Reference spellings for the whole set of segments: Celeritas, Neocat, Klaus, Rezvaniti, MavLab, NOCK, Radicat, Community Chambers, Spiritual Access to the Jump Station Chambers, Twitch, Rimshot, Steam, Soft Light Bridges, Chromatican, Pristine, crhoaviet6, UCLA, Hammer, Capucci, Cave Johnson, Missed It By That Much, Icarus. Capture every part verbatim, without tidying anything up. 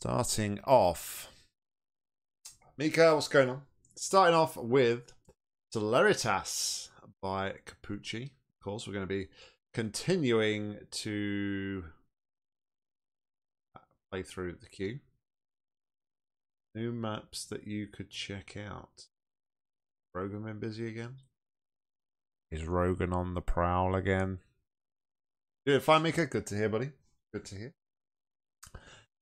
Starting off, Mika, what's going on? Starting off with Celeritas by Capucci. Of course, we're going to be continuing to play through the queue. New maps that you could check out. Rogan been busy again? Is Rogan on the prowl again? Doing fine, Mika? Good to hear, buddy. Good to hear.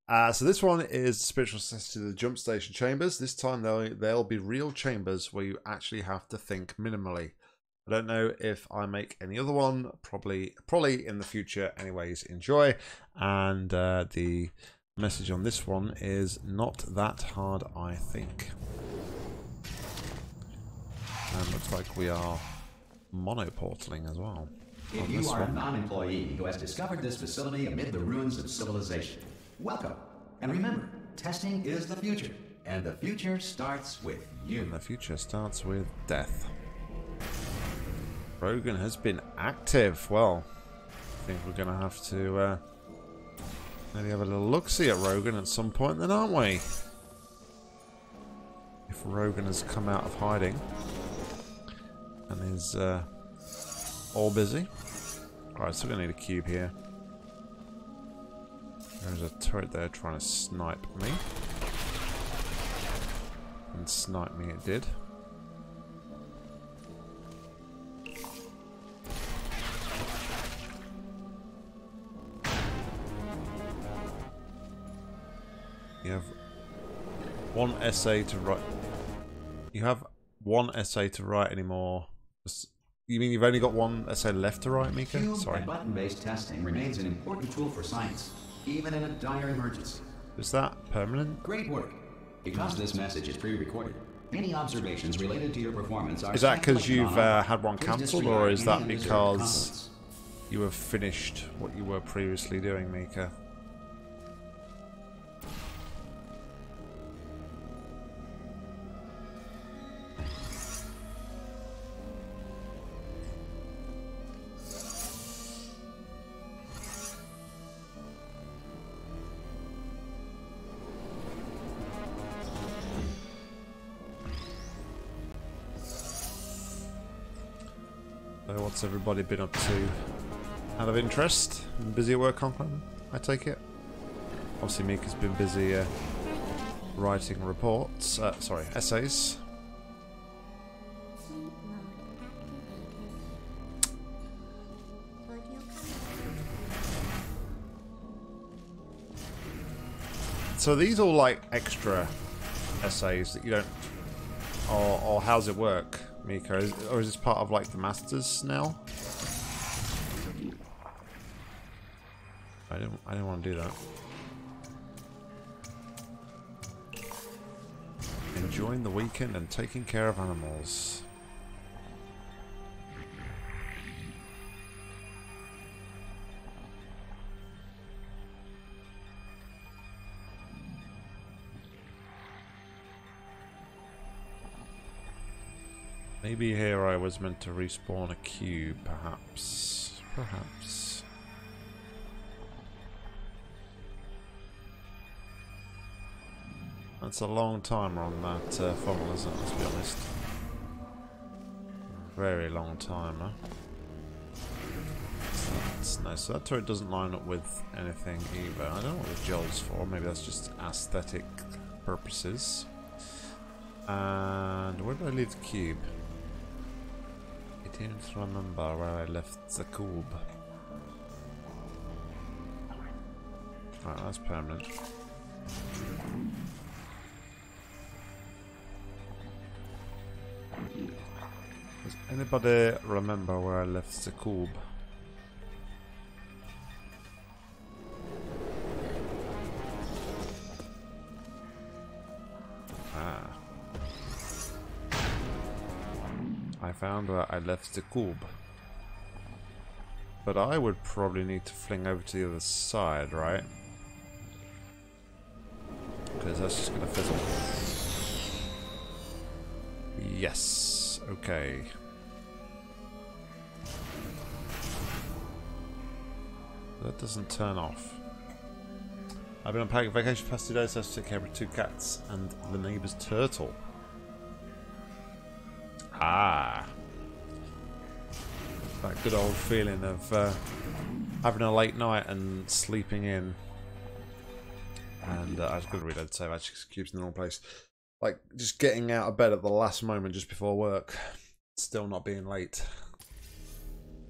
Uh, so this one is Spiritual Access to the Jump Station Chambers. This time they'll, they'll be real chambers where you actually have to think minimally. I don't know if I make any other one. Probably, probably in the future. Anyways, enjoy. And uh, the message on this one is not that hard, I think. And looks like we are monoportaling as well. If you are a non-employee who has discovered this facility amid the ruins of civilization, welcome. And remember, testing is the future, and the future starts with you. And the future starts with death. Rogan has been active. Well, I think we're going to have to uh, maybe have a little look-see at Rogan at some point then, aren't we? If Rogan has come out of hiding and is uh, all busy. Alright, so we're going to need a cube here. There's a turret there trying to snipe me. And snipe me it did. You have one essay to write. You have one essay to write anymore. Just You mean you've only got one essay left to write, Mika? Cube Sorry. And button-based testing remains an important tool for science, even in a dire emergency. Is that permanent? Great work. Because this message is pre-recorded, any observations related to your performance are... Is that because you've uh, had one cancelled, or is that because you have finished what you were previously doing, Mika? What's everybody been up to out of interest? Busy at work, Conklin, I take it? Obviously Mika's been busy uh, writing reports, uh, sorry, essays. So are these all like extra essays that you don't, or, or how's it work? Mika, is, or is this part of like the masters now? I didn't. I didn't want to do that. Enjoying the weekend and taking care of animals. Maybe here I was meant to respawn a cube, perhaps. Perhaps. That's a long timer on that uh, funnel, isn't it? Let's be honest. Very long timer. So that's nice. So that turret doesn't line up with anything either. I don't know what the gel's for. Maybe that's just aesthetic purposes. And where did I leave the cube? I didn't remember where I left the cube. Right, that's permanent. Does anybody remember where I left the cube? Ah. I found where I left the cube. But I would probably need to fling over to the other side, right? Because that's just gonna fizzle. Yes, okay. That doesn't turn off. I've been on pack vacation for the past two days, so I have to take care of two cats and the neighbour's turtle. Ah. That good old feeling of uh, having a late night and sleeping in. And uh, I was going to reload the save, I just keeps in the wrong place. Like, just getting out of bed at the last moment just before work. Still not being late.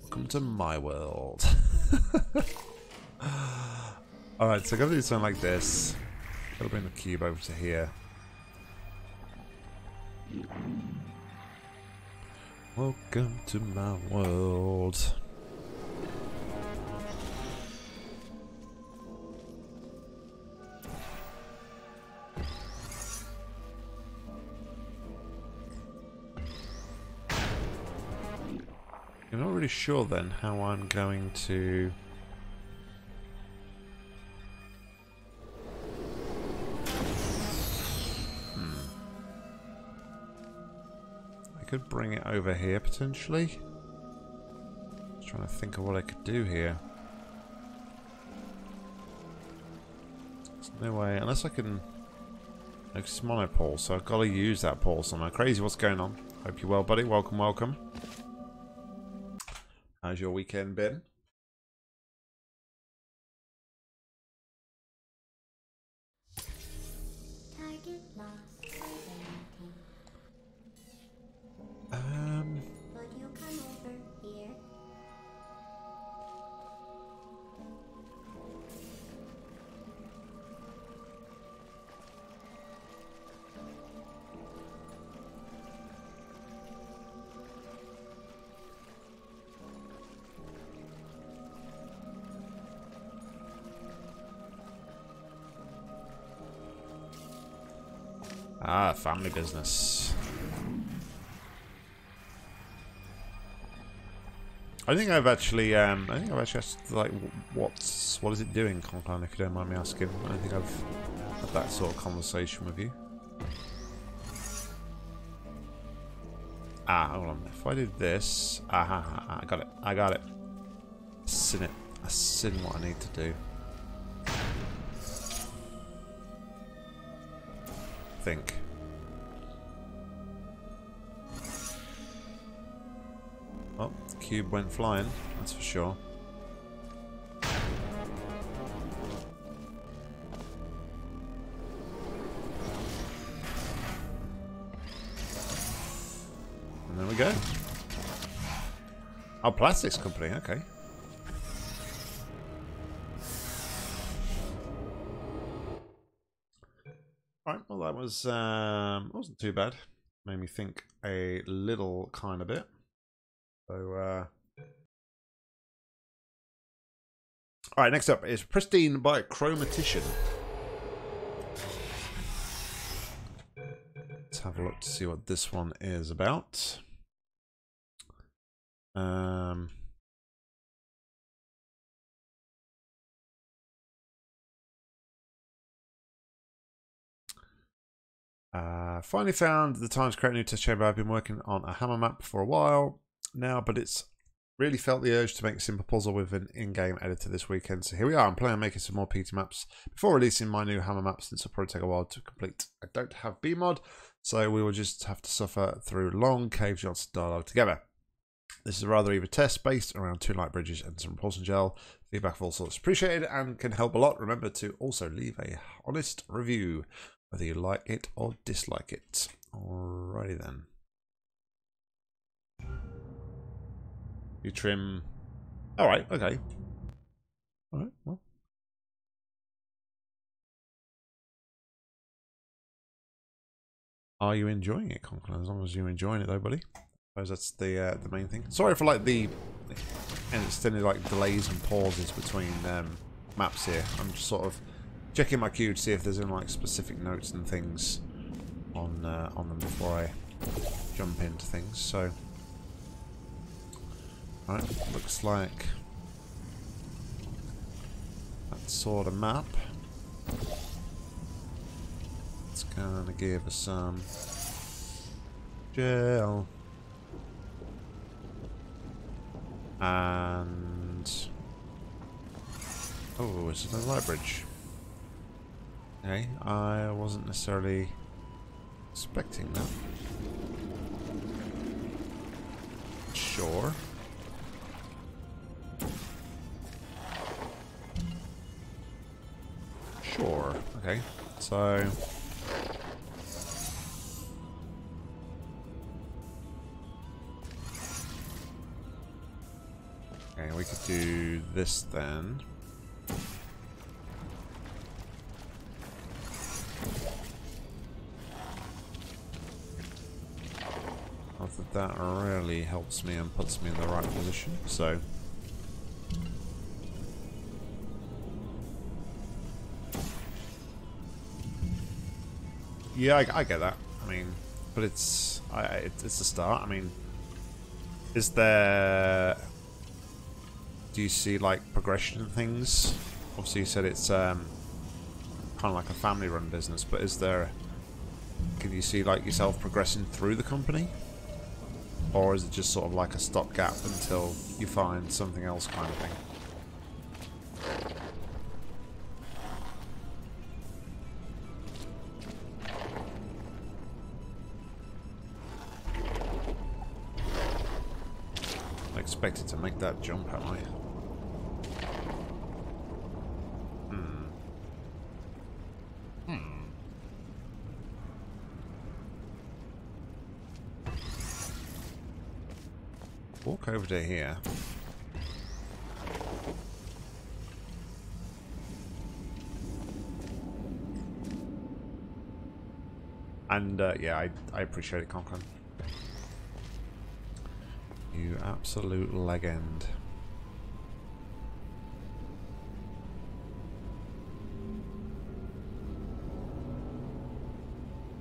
Welcome to my world. Alright, so I've got to do something like this. Got to bring the cube over to here. Welcome to my world. I'm not really sure then how I'm going to... Hmm. I could bring it over here potentially. Just trying to think of what I could do here. There's no way, unless I can... It's monopole, so I've got to use that pole somewhere. Crazy, what's going on? Hope you're well, buddy. Welcome, welcome. How's your weekend been? Um. Would you come over here? Ah, family business. I think I've actually, um, I think I've actually asked, like, what's, what is it doing, Conclan, if you don't mind me asking. I don't think I've had that sort of conversation with you. Ah, hold on. If I did this, ah, I got it. I got it. I've seen it. I've seen what I need to do. Think. Well, the cube went flying, that's for sure. And there we go. Oh, plastics company, okay. That was um, wasn't too bad. Made me think a little kind of bit. So, uh... all right. Next up is Pristine by Chromatician. Let's have a look to see what this one is about. Um. Uh, finally found the time to create a new test chamber. I've been working on a hammer map for a while now, but it's really felt the urge to make a simple puzzle with an in-game editor this weekend. So here we are. I'm planning on making some more P T maps before releasing my new hammer map, since it'll probably take a while to complete. I don't have B mod, so we will just have to suffer through long Cave Johnson dialogue together. This is a rather even test based around two light bridges and some propulsion gel. Feedback of all sorts appreciated and can help a lot. Remember to also leave a honest review, whether you like it or dislike it. Alrighty then. You trim. Alright, okay. Alright, well. Are you enjoying it, Conclan? As long as you're enjoying it though, buddy. I suppose that's the uh, the main thing. Sorry for like the and extended like delays and pauses between um, maps here. I'm just sort of checking my queue to see if there's any like specific notes and things on uh, on them before I jump into things. So, all right, looks like that sort of map. It's gonna give us some gel and oh, it's another light bridge. Okay, I wasn't necessarily expecting that. Sure. Sure. Okay, so... Okay, we could do this then. That really helps me and puts me in the right position, so... Yeah, I, I get that. I mean, but it's... I, it, it's a start. I mean, is there... Do you see, like, progression in things? Obviously you said it's um, kind of like a family-run business, but is there... Can you see, like, yourself progressing through the company? Or is it just sort of like a stopgap until you find something else kind of thing? I expected to make that jump, am I? Walk over to here. And, uh, yeah, I, I appreciate it, Conklin. You absolute legend.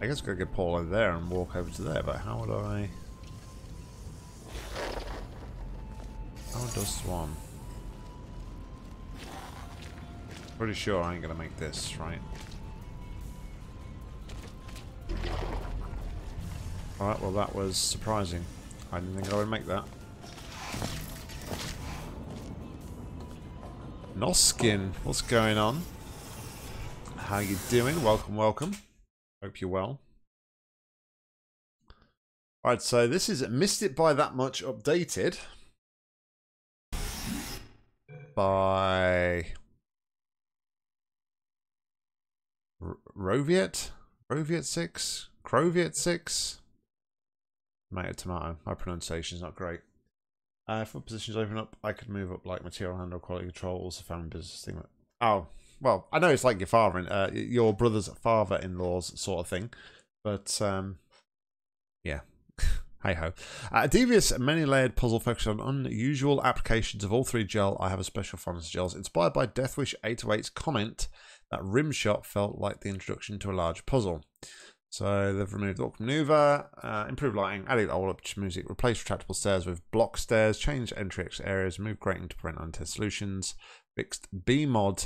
I guess I could get Paul over there and walk over to there, but how would I... Does one. Pretty sure I ain't gonna make this, right? Alright, well that was surprising. I didn't think I would make that. Noskin, what's going on? How you doing? Welcome, welcome. Hope you're well. Alright, so this is Missed It By That Much updated. By Rhoviet? crhoaviet six? crhoaviet six? Tomato, tomato. My pronunciation's not great. Uh, if positions open up, I could move up like material handle, quality control, also family business thing. Oh, well, I know it's like your father, in, uh, your brother's father-in-law's sort of thing, but um, yeah. Hey-ho. Uh, a devious, many-layered puzzle focused on unusual applications of all three gel. I have a special fondness for gels. Inspired by Deathwish eight oh eight's comment that Rimshot felt like the introduction to a large puzzle. So they've removed awkward maneuver, uh, improved lighting, added all-up music, replaced retractable stairs with block stairs, changed entry exit areas, moved grating to print untested solutions, fixed B-mod,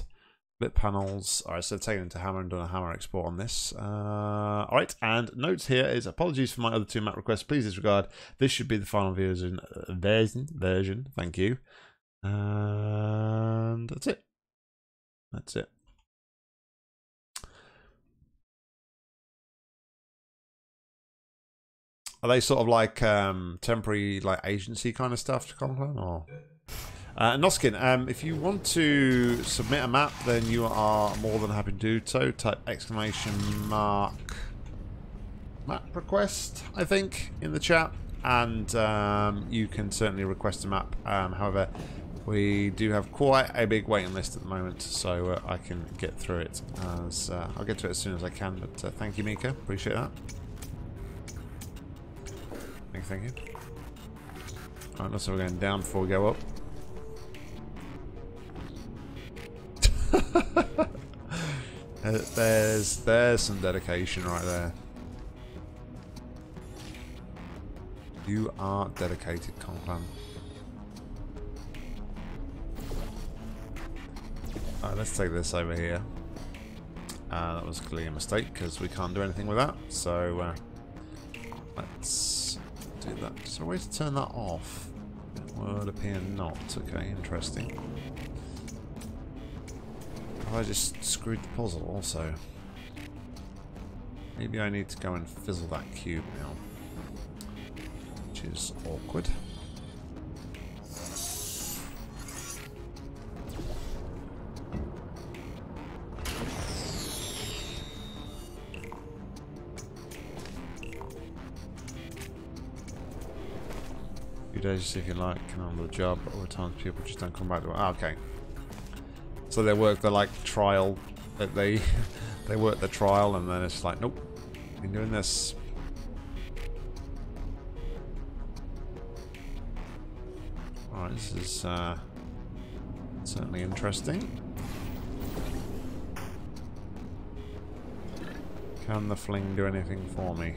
flip panels. Alright, so taken into Hammer and done a Hammer export on this. Uh, Alright, and notes here is apologies for my other two map requests. Please disregard. This should be the final version. Version. version. Thank you. And that's it. That's it. Are they sort of like um, temporary like agency kind of stuff to Conklin, or...? Uh, Noskin, um, if you want to submit a map, then you are more than happy to do so. Type exclamation mark map request, I think, in the chat, and um, you can certainly request a map. Um, however, we do have quite a big waiting list at the moment, so uh, I can get through it. As uh, I'll get to it as soon as I can, but uh, thank you, Mika. Appreciate that. Thank you, thank you. Alright, looks like we're going down before we go up. there's there's some dedication right there. You are dedicated, Conklin. Alright, let's take this over here. Uh, that was clearly a mistake because we can't do anything with that. So uh, let's do that. Is there a way to turn that off? It would appear not. Okay, interesting. I just screwed the puzzle also. Maybe I need to go and fizzle that cube now, which is awkward. Days if you like, can handle the job, but all the times people just don't come back to it. Ah, okay. So they work the like trial, that they they work the trial, and then it's like, nope, been doing this. All right, this is uh, certainly interesting. Can the fling do anything for me?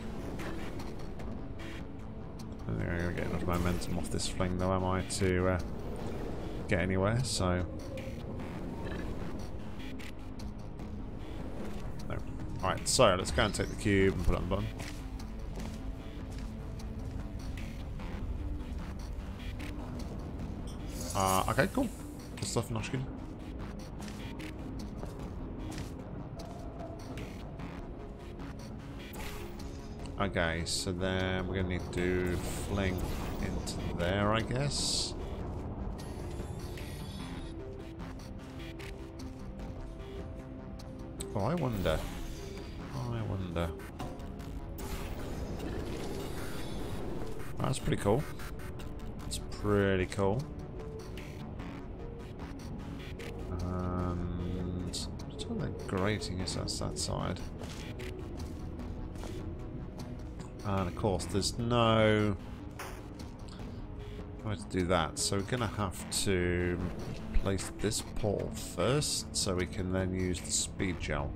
I don't think I'm going to get enough momentum off this fling though, am I, to uh, get anywhere, so... No. Alright, so let's go and take the cube and put it on the button. Uh, okay, cool. Good stuff, Noshkin. Okay, so then we're going to need to fling into there, I guess. Oh, I wonder. I wonder. That's pretty cool. That's pretty cool. And... What's all that grating is? That's that side. And of course, there's no way to do that. So we're going to have to place this portal first, so we can then use the speed gel.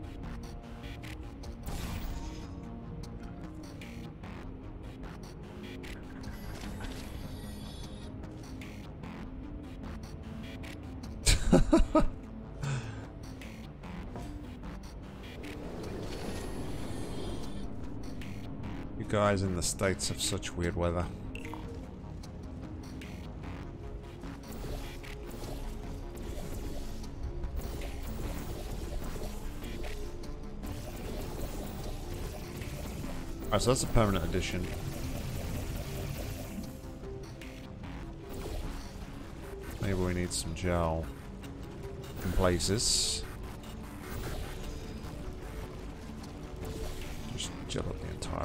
Guys in the States have such weird weather. Alright, so that's a permanent addition. Maybe we need some gel in places.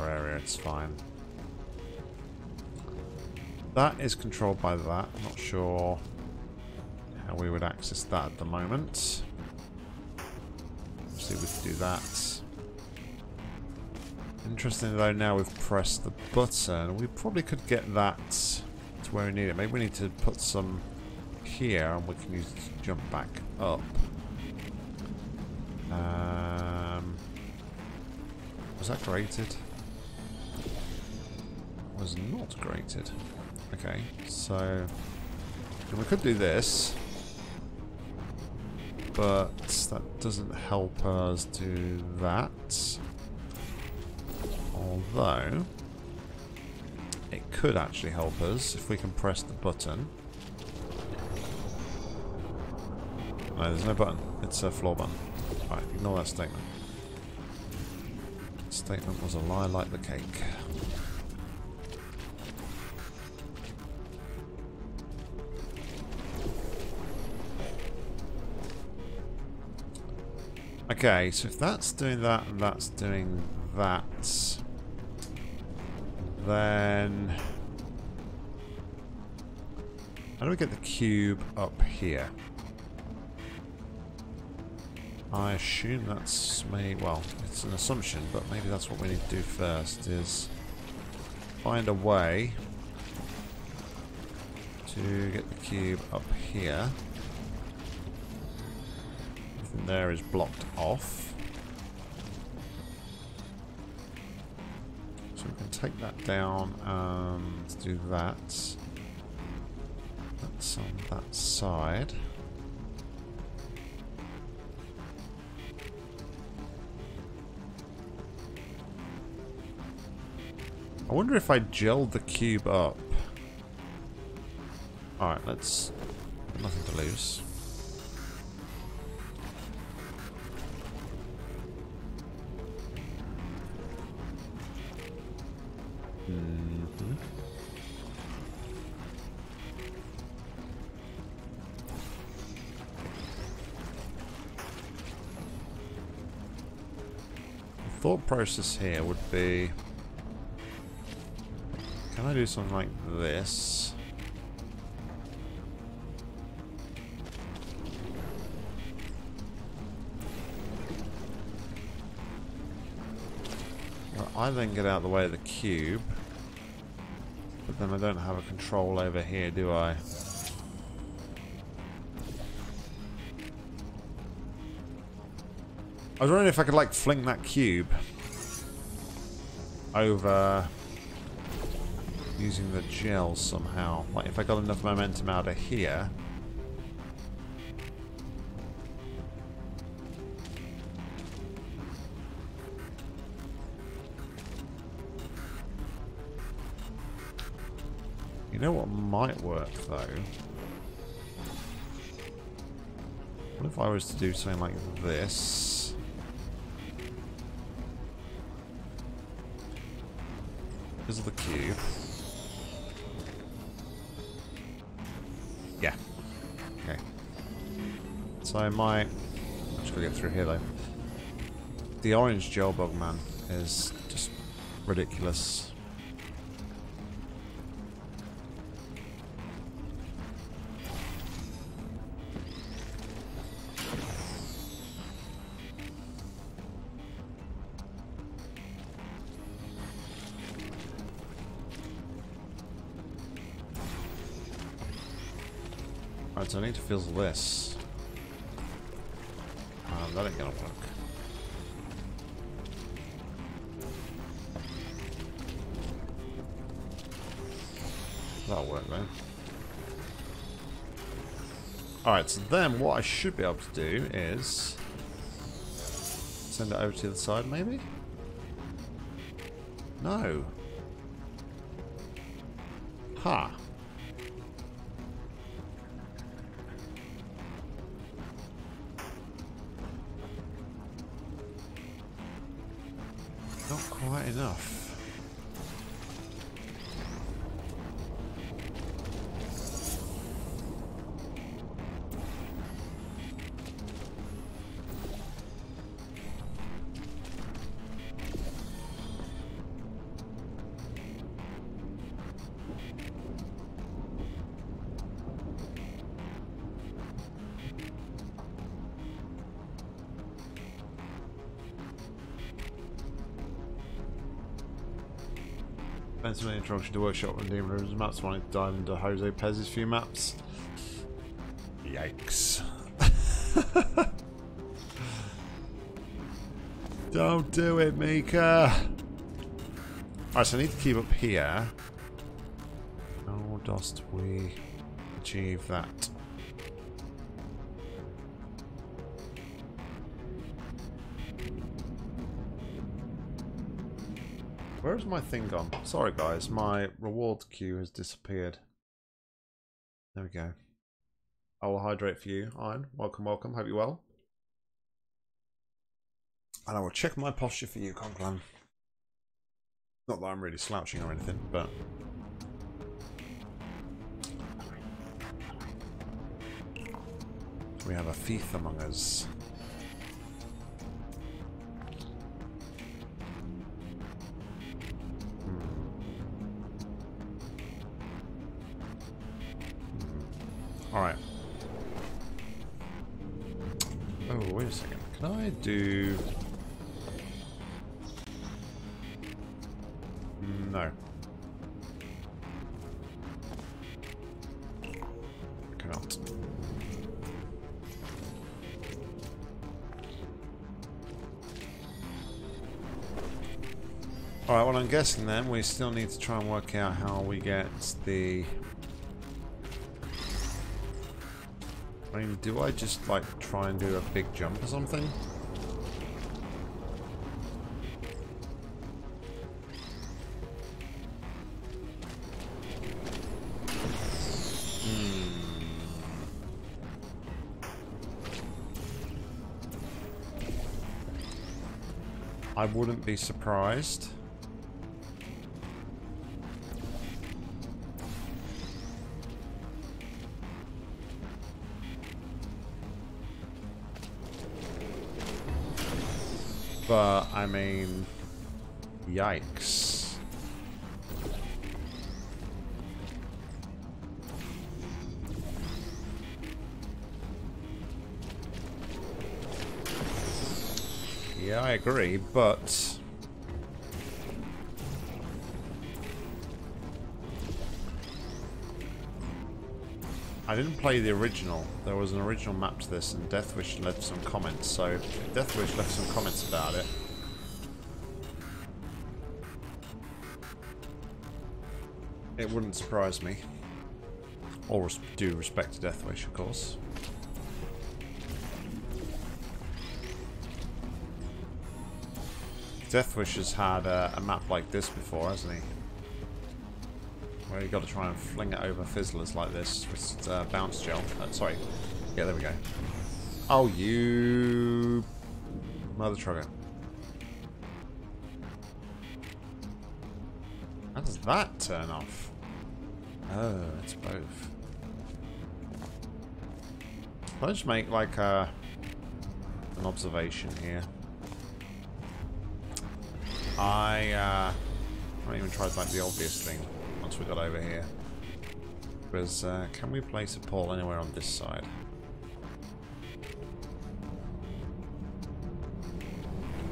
Area, it's fine. That is controlled by that. I'm not sure how we would access that at the moment. Let's see if we can do that. Interesting though, now we've pressed the button, we probably could get that to where we need it. Maybe we need to put some here and we can use it to jump back up. Um, was that grated? Was not grated. Okay, so we could do this, but that doesn't help us do that. Although it could actually help us if we can press the button. No, there's no button. It's a floor button. Right, ignore that statement. That statement was a lie like the cake. Okay, so if that's doing that and that's doing that, then how do we get the cube up here? I assume that's me. Well, it's an assumption, but maybe that's what we need to do first, is find a way to get the cube up here. There is blocked off, so we can take that down and do that. That's on that side. I wonder if I gelled the cube up. Alright, let's... nothing to lose. Mm-hmm. The thought process here would be, can I do something like this? I then get out of the way of the cube, but then I don't have a control over here, do I? I was wondering if I could like fling that cube over using the gel somehow. Like if I got enough momentum out of here. You know what might work though? What if I was to do something like this? This is the cube. Yeah. Okay. So I might. I'm just gonna get through here though. The orange gel bug man is just ridiculous. So I need to fill this. Um, that ain't gonna work. That'll work, man. Alright, so then what I should be able to do is send it over to the side, maybe? No. Ha. Huh. Enough. An introduction to workshop and demon rooms maps. Wanted to dive into Jose Pez's few maps. Yikes! Don't do it, Mika. Alright, so I need to keep up here. How dost we achieve that? Where's my thing gone? Sorry guys, my reward queue has disappeared. There we go. I will hydrate for you, Iron. Welcome, welcome. Hope you're well. And I will check my posture for you, Conclan. Not that I'm really slouching or anything, but... we have a thief among us. Alright. Oh, wait a second. Can I do... No. I cannot. Alright, well I'm guessing then we still need to try and work out how we get the... I mean, do I just, like, try and do a big jump or something? Hmm. I wouldn't be surprised. but I mean, yikes. Yeah, I agree, but I didn't play the original. There was an original map to this, and Deathwish left some comments. So if Deathwish left some comments about it. It wouldn't surprise me. All res- due respect to Deathwish, of course. Deathwish has had uh, a map like this before, hasn't he? Where you've got to try and fling it over fizzlers like this with uh, bounce gel. Uh, sorry. Yeah, there we go. Oh, you mother trucker. How does that turn off? Oh, it's both. Let's just make like uh, an observation here. I uh, haven't even tried like the obvious thing once we got over here. Was uh, can we place a pole anywhere on this side?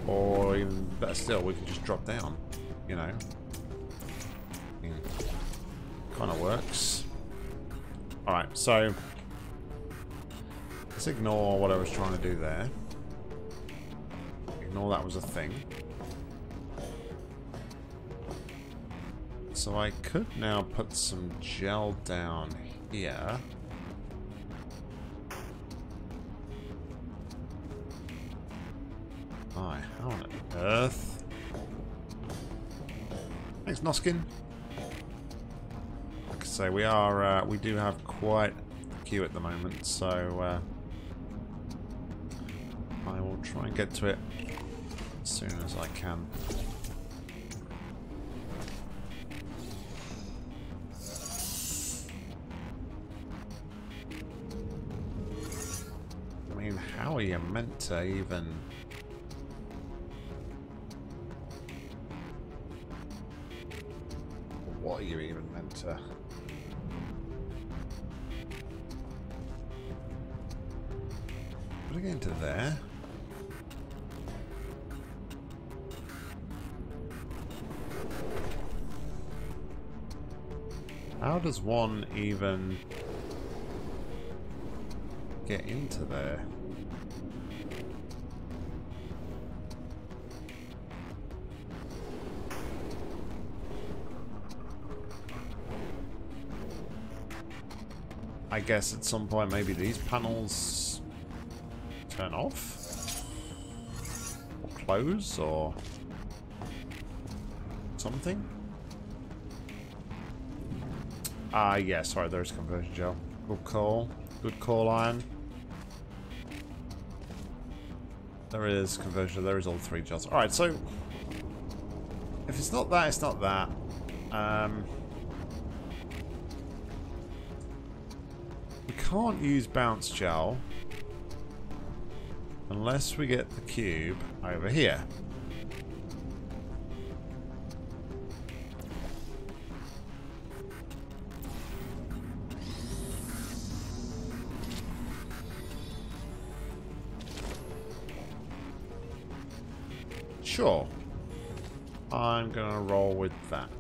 Or even better still, we could just drop down. You know, yeah. Kind of works. All right, so let's ignore what I was trying to do there. Ignore that was a thing. So I could now put some gel down here. Aye, how on earth? Thanks, Noskin. Like I say, we are uh, we do have quite a queue at the moment, so uh, I will try and get to it as soon as I can. How are you meant to even? What are you even meant to? Put it into there. How does one even get into there? I guess at some point maybe these panels turn off or close or something. Ah, uh, yeah, sorry, there's conversion gel. Good call. Good call, Iron. There is conversion, there is all three gels. Alright, so if it's not that, it's not that. Um... Can't use bounce gel unless we get the cube over here. Sure, I'm gonna roll with that.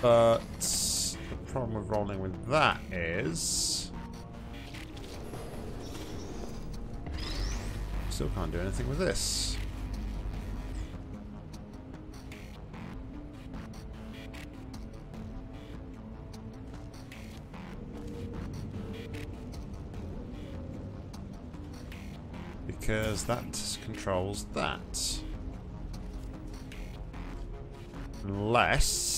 But the problem with rolling with that is still can't do anything with this. Because that controls that. Unless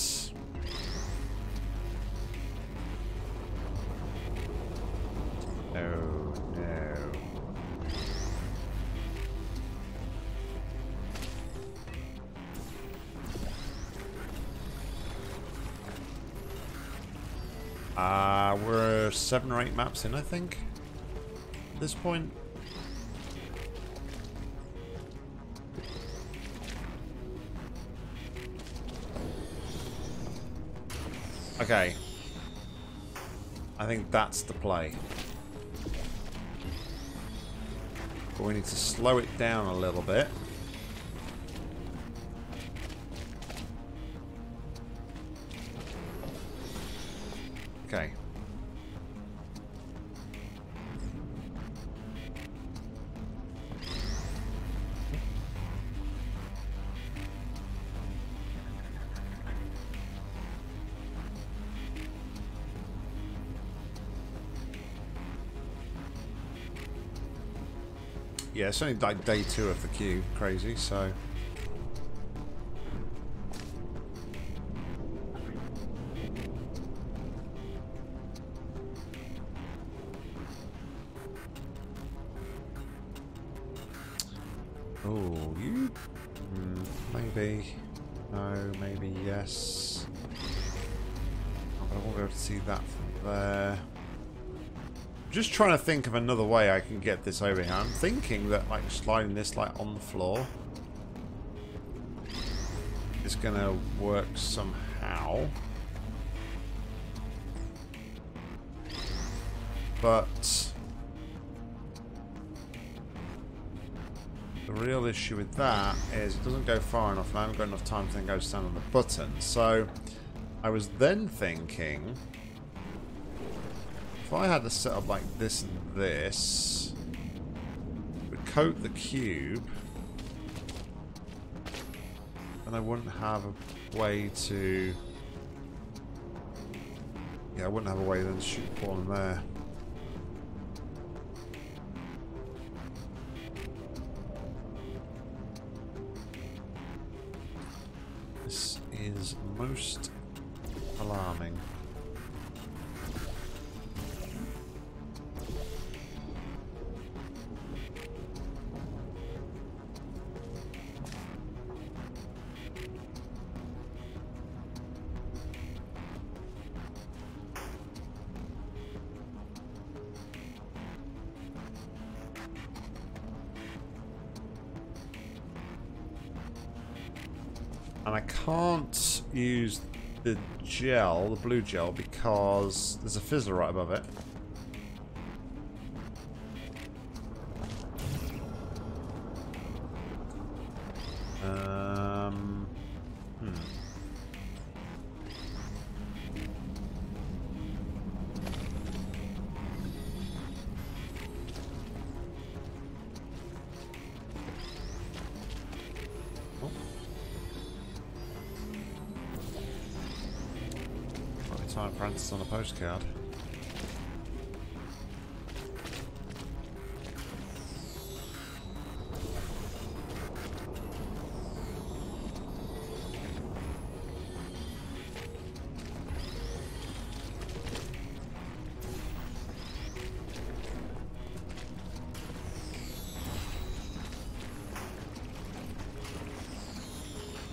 Uh, we're seven or eight maps in, I think, at this point. Okay. I think that's the play. But we need to slow it down a little bit. Okay. Yeah, it's only like day two of the queue, crazy, so... Oh, you... Mm, maybe... No, maybe yes... I won't be able to see that from there... Just trying to think of another way I can get this over here. I'm thinking that like sliding this like on the floor is gonna work somehow, but the real issue with that is it doesn't go far enough and I haven't got enough time to then go stand on the button. So I was then thinking, if I had to set up like this and this, would coat the cube, and I wouldn't have a way to. Yeah, I wouldn't have a way then to shoot the ball in there. This is most alarming. And I can't use the gel, the blue gel, because there's a fizzler right above it. Um, hmm. Time Francis on a postcard.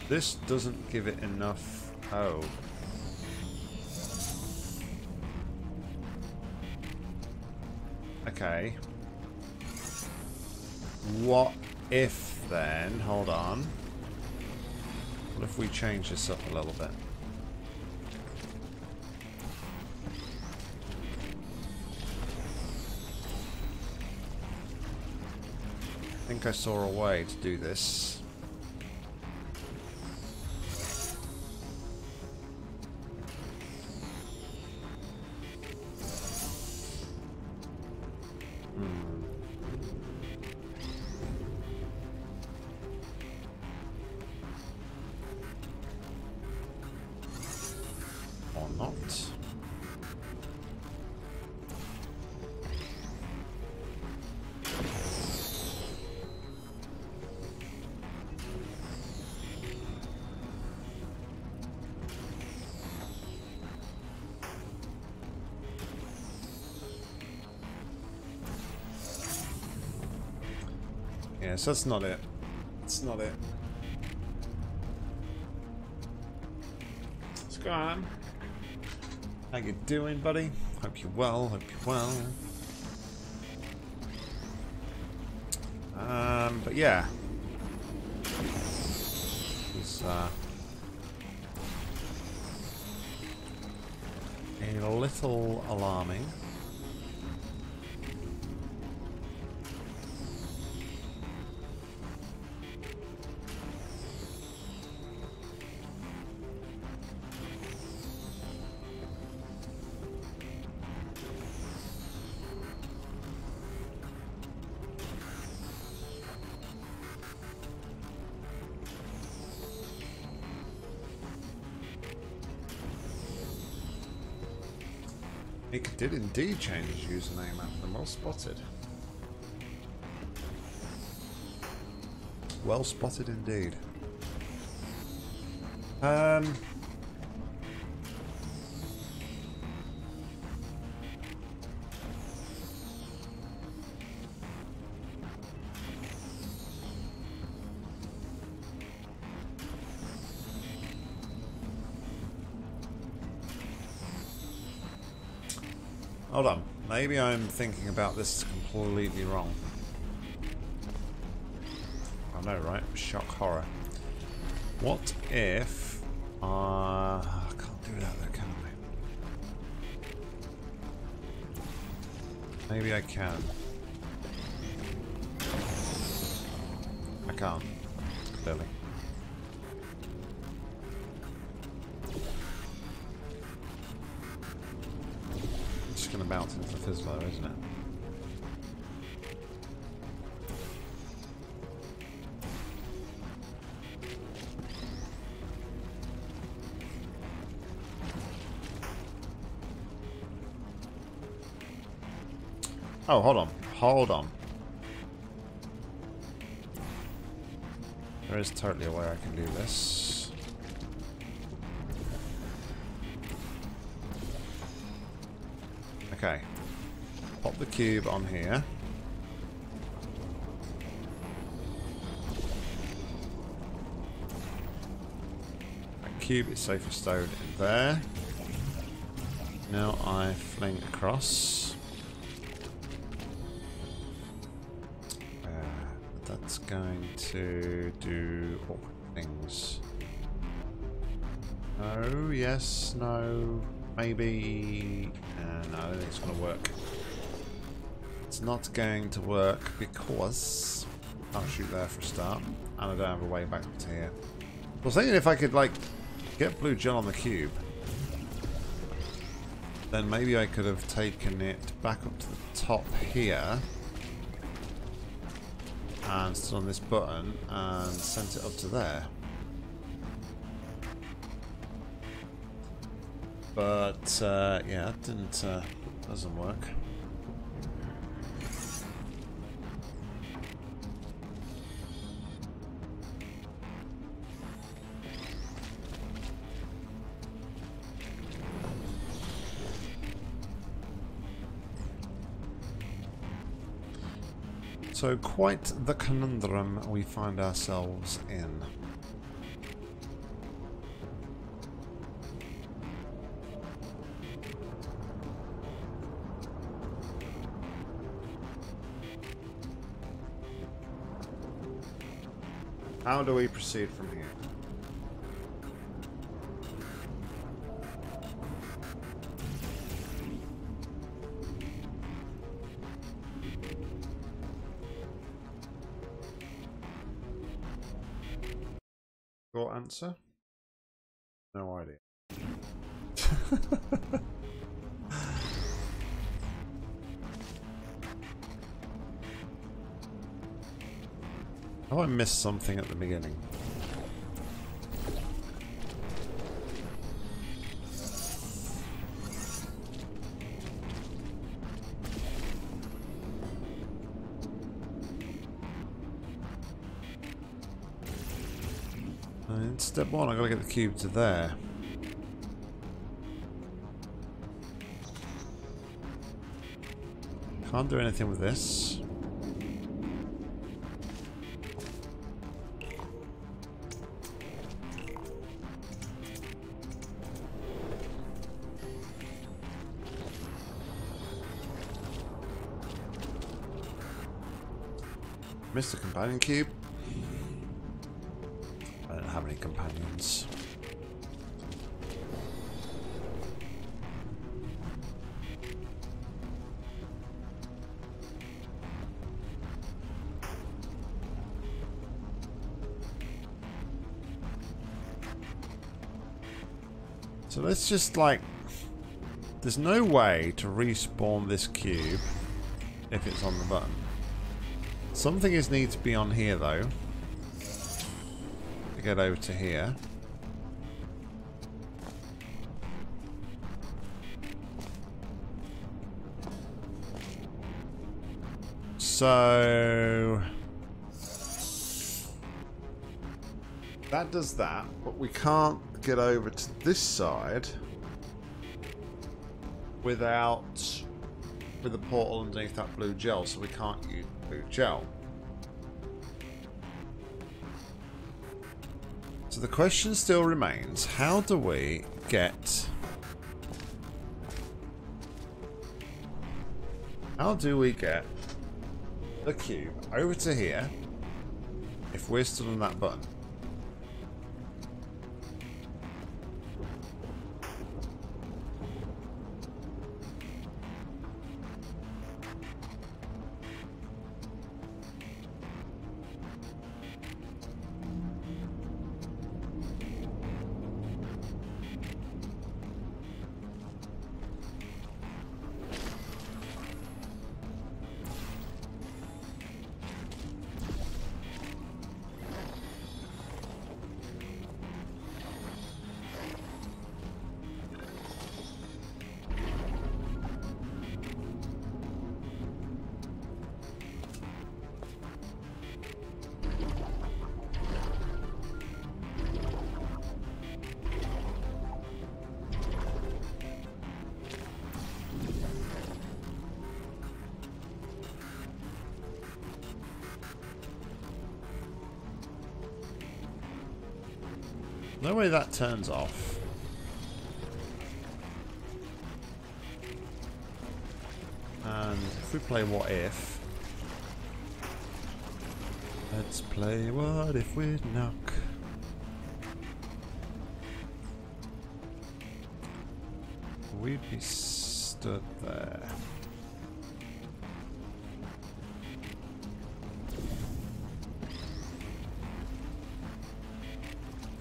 This doesn't give it enough. Oh. Okay. What if then? Hold on. What if we change this up a little bit? I think I saw a way to do this. Yeah, so that's not it. That's not it. It's gone. How you doing, buddy? Hope you're well, hope you're well. Um, but yeah. There's uh, a little alarming. Nick did indeed change his username after them. Well spotted. Well spotted indeed. Um. Hold on, maybe I'm thinking about this completely wrong. I know, right? Shock horror. What if... Uh, I can't do that though, can I? Maybe I can. I can't. Clearly. Gonna bounce into the fizzler, isn't it? Oh, hold on, hold on. There is totally a way I can do this. Okay, pop the cube on here. That cube is safely stowed in there. Now I fling across. Uh, that's going to do awkward things. No, yes, no, maybe... No, I don't think it's going to work. It's not going to work because I'll shoot there for a start, and I don't have a way back to here. I was thinking if I could, like, get blue gel on the cube, then maybe I could have taken it back up to the top here, and stood on this button, and sent it up to there. But uh, yeah, that didn't uh, doesn't work. So quite the conundrum we find ourselves in. How do we proceed from here? Your answer? No idea. Oh, I missed something at the beginning. In step one, I gotta get the cube to there. Can't do anything with this. Missed the companion cube. I don't have any companions. So let's just like... There's no way to respawn this cube if it's on the button. Something is needs to be on here though. To get over to here. So that does that, but we can't get over to this side without with the portal underneath that blue gel, so we can't use blue gel. So the question still remains, how do we get how do we get the cube over to here if we're still on that button? No way that turns off. And if we play what if, let's play what if we knock. We'd be stood there.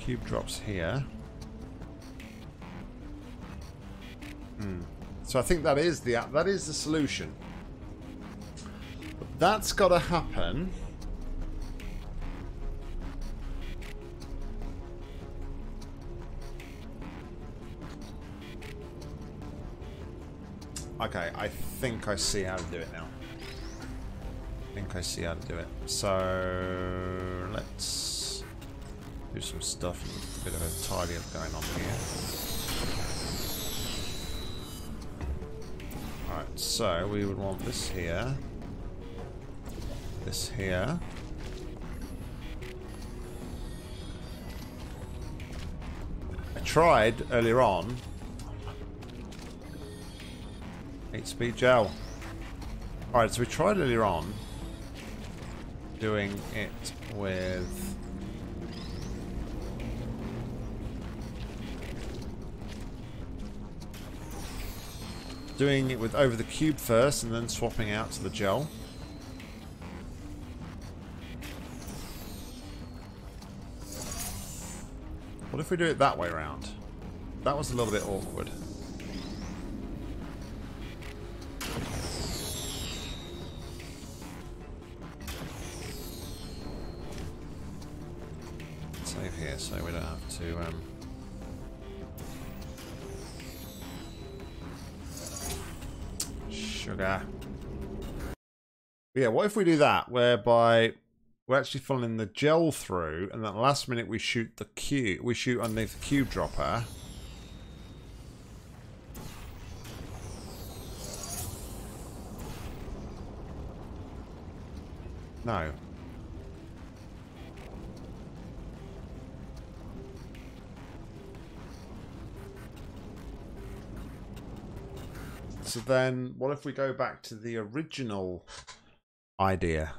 Cube drops here. Hmm. So I think that is the that is the solution. But that's got to happen. Okay, I think I see how to do it now. I think I see how to do it. So let's. Do some stuff and a bit of a tidy up going on here. Alright, so we would want this here. This here. I tried earlier on. eight speed gel. Alright, so we tried earlier on doing it with... Doing it with over the cube first and then swapping out to the gel. What if we do it that way round? That was a little bit awkward. Save here so we don't have to um Sugar. Yeah, what if we do that, whereby we're actually funneling the gel through, and that last minute we shoot the cube, we shoot underneath the cube dropper. No. So then, what if we go back to the original idea?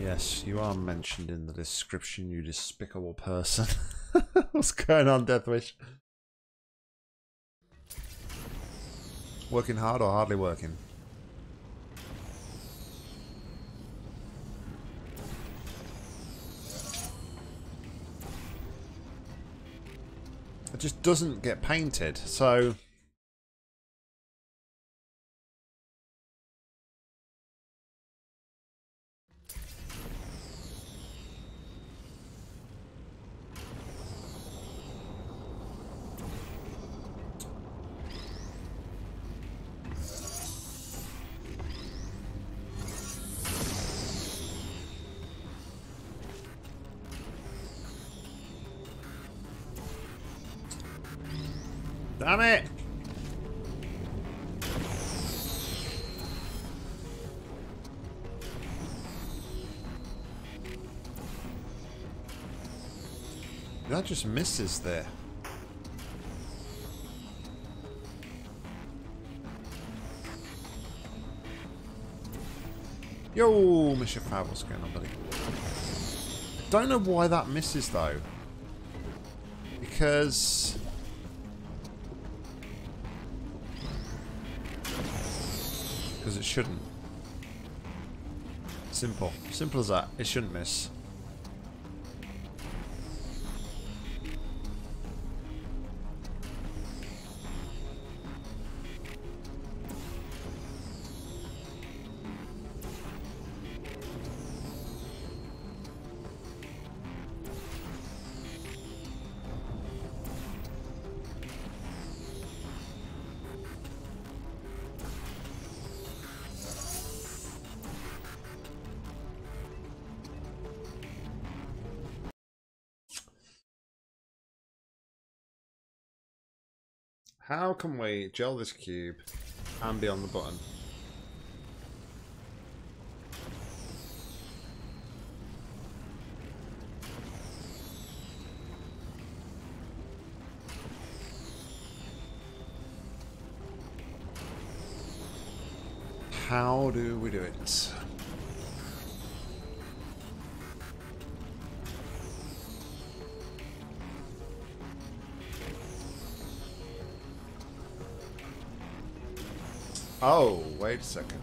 Yes, you are mentioned in the description, you despicable person. What's going on, Deathwish? Working hard or hardly working? It just doesn't get painted, so... Damn it! That just misses there. Yo, Mister Fab, what's going on, buddy? I don't know why that misses though. Because. Because it shouldn't. Simple. Simple as that. It shouldn't miss. How can we gel this cube and be on the button? How do we do it? Oh, wait a second.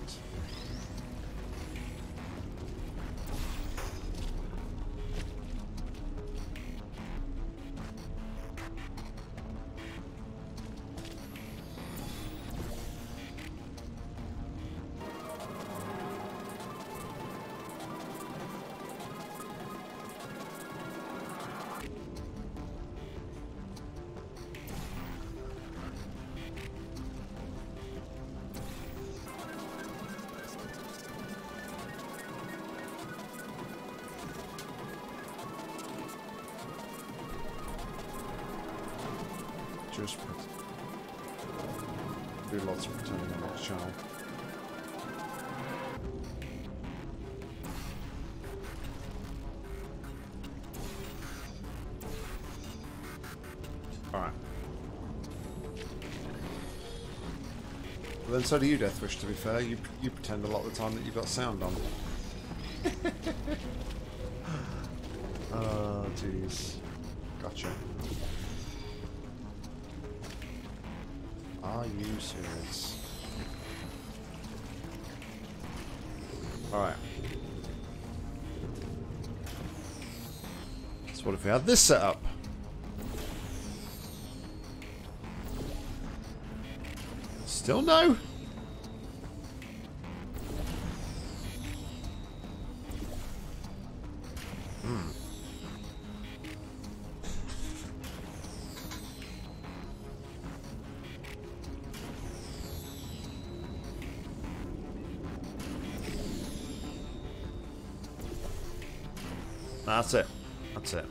Just do lots of pretending I'm not a child. Alright. Well, then so do you, Deathwish, to be fair. You, you pretend a lot of the time that you've got sound on. Oh, jeez. Gotcha. Are you serious? Alright. So what if we had this set up? Still no? That's it. That's it.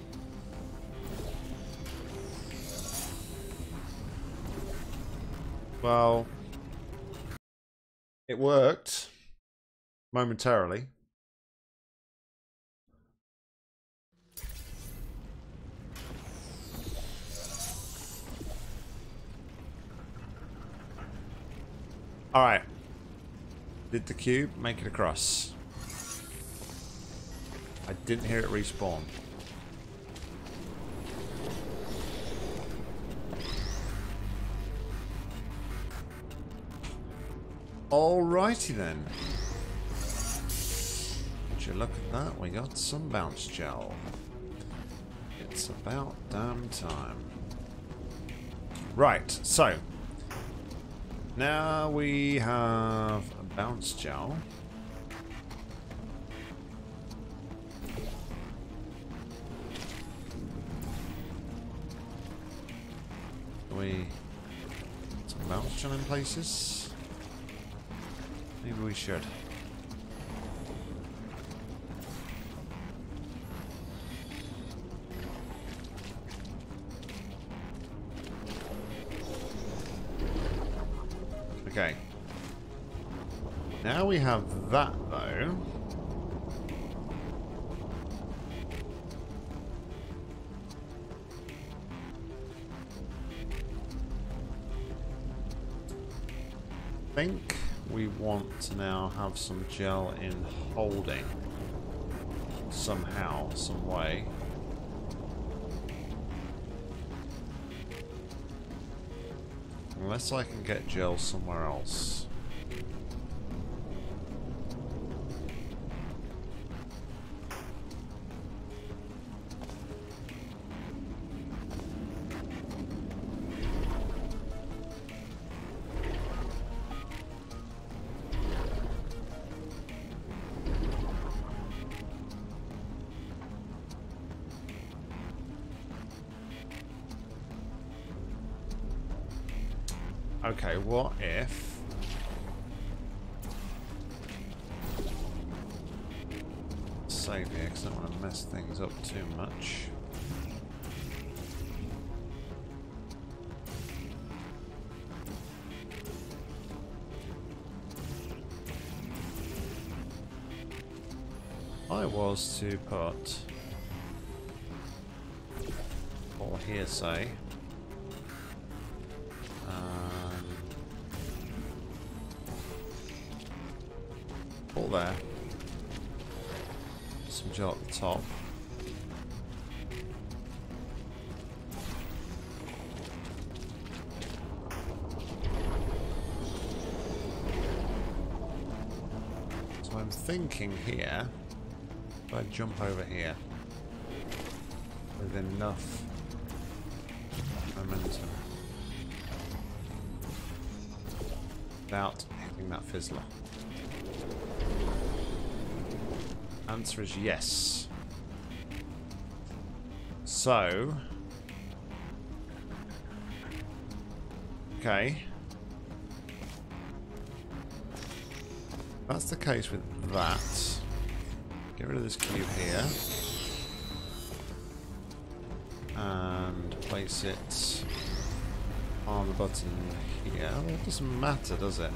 Well, it worked momentarily. All right. Did the cube make it across? I didn't hear it respawn. Alrighty then. Would you look at that? We got some bounce gel. It's about damn time. Right, so now we have a bounce gel. We put some bounce gel in places. Maybe we should. Okay. Now we have that though. I think we want to now have some gel in holding somehow, some way. Unless I can get gel somewhere else. Okay, what if save here because I don't want to mess things up too much. I was to put all hearsay. There. Some gel at the top. So I'm thinking here, if I jump over here with enough momentum without hitting that fizzler. Answer is yes. So, okay, if that's the case with that. Get rid of this cube here and place it on the button here. Well, it doesn't matter, does it?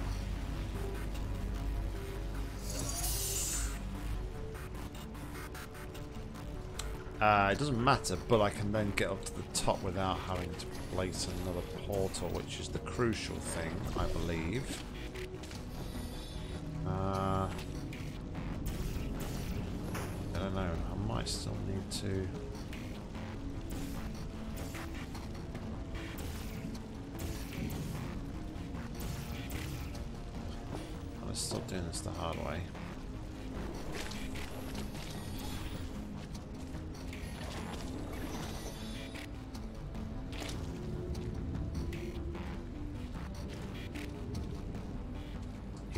Uh, it doesn't matter, but I can then get up to the top without having to place another portal, which is the crucial thing, I believe. Uh, I don't know. I might still need to... I'll stop doing this the hard way.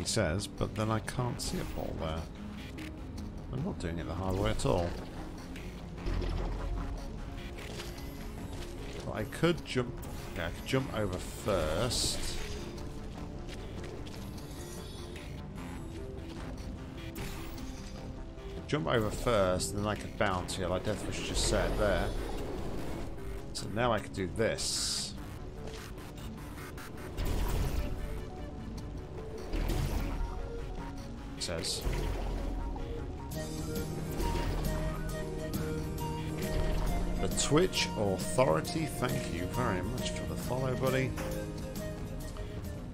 Says, but then I can't see a ball there. I'm not doing it the hard way at all. But I could jump. Okay, I could jump over first. Jump over first, and then I could bounce here, like Deathwish just said there. So now I could do this. Says. The Twitch Authority, thank you very much for the follow, buddy.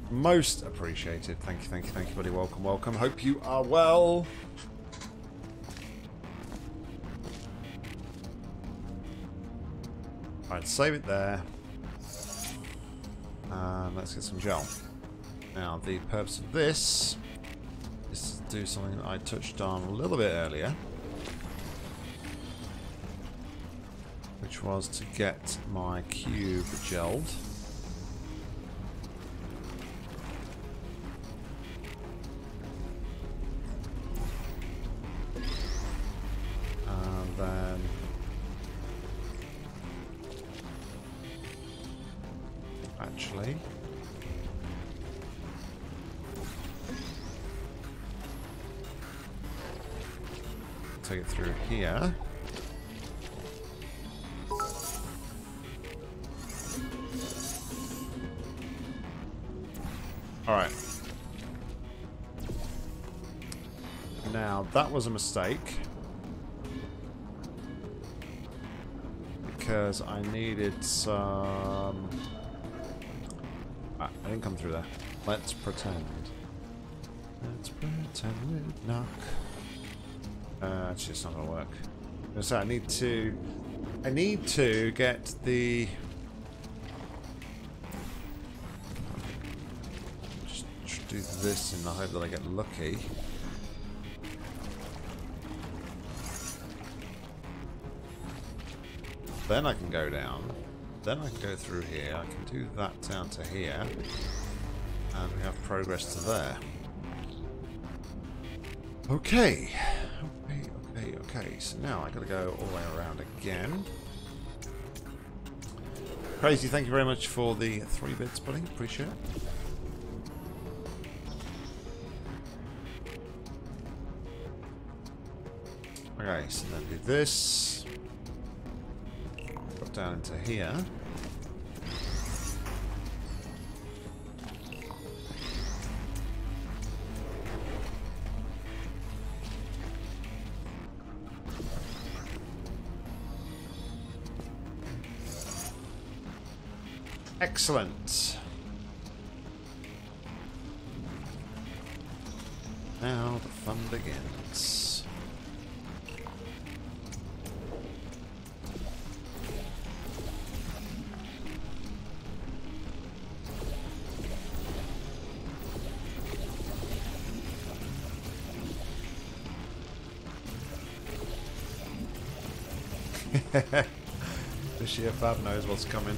Most appreciated. Thank you, thank you, thank you, buddy. Welcome, welcome. Hope you are well. Right, save it there. And let's get some gel. Now, the purpose of this is to do something that I touched on a little bit earlier, which was to get my cube gelled. And then actually take it through here. Alright. Now, that was a mistake, because I needed some... Ah, I didn't come through there. Let's pretend. Let's pretend it knock. Uh, actually, it's not going to work. So I need to... I need to get the... do this in the hope that I get lucky. Then I can go down. Then I can go through here. I can do that down to here. And we have progress to there. Okay. Okay, okay, okay. So now I gotta go all the way around again. Crazy, thank you very much for the three bits, buddy. Appreciate it. Okay, so then do this. Drop down into here. Excellent. Now the fun begins. The sheer fab knows what's coming.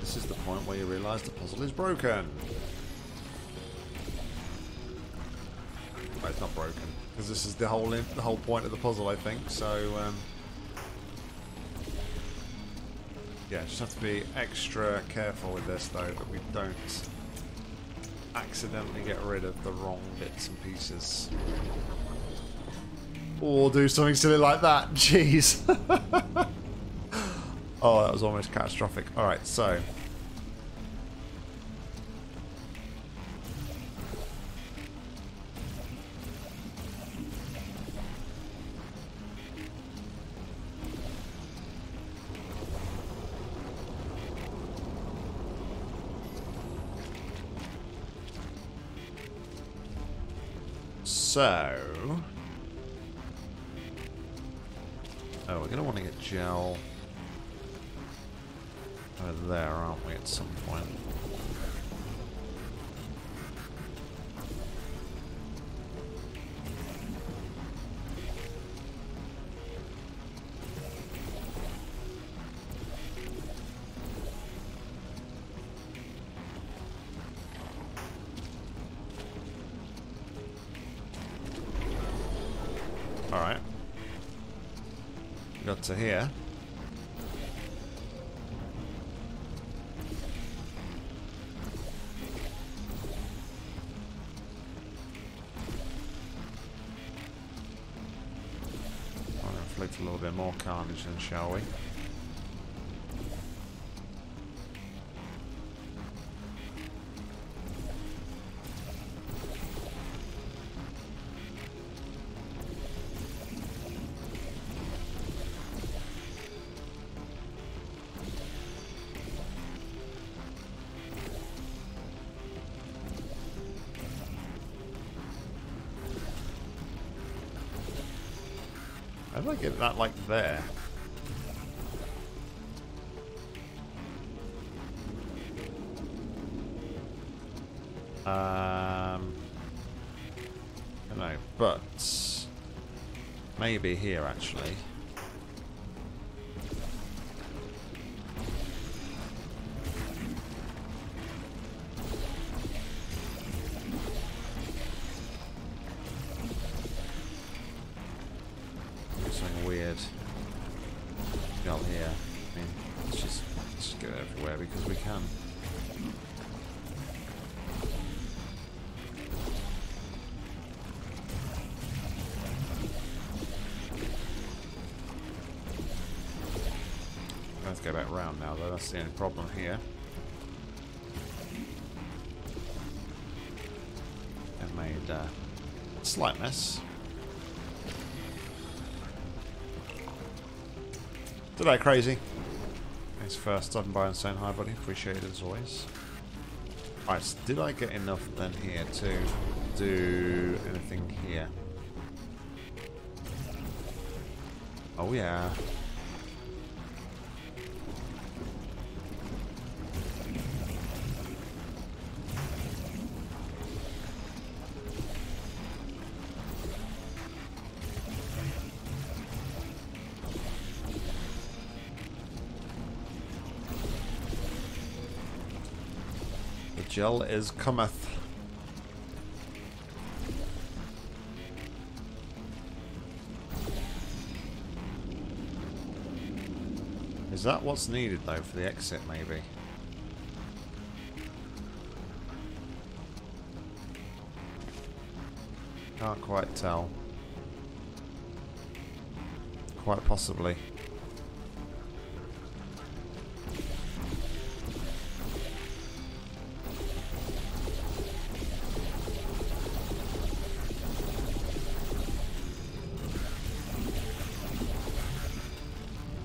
This is the point where you realise the puzzle is broken. Well, it's not broken, because this is the whole the whole point of the puzzle, I think. So. Um, Yeah, just have to be extra careful with this though, that we don't accidentally get rid of the wrong bits and pieces. Or do something silly like that, jeez. Oh, that was almost catastrophic. Alright, so. So, oh, we're going to want to get gel over there, aren't we, at some point? Got to here. I'll inflict a little bit more carnage then, shall we? do I get that, like, there? Um... I don't know, but... maybe here, actually. Go back round now, though. That's the only problem here. I've made uh, a slight mess. Did I crazy? Thanks for stopping by and saying hi, buddy. Appreciate it as always. Alright, so did I get enough then here to do anything here? Oh yeah. Gel is cometh. Is that what's needed though for the exit, maybe? Can't quite tell. Quite possibly.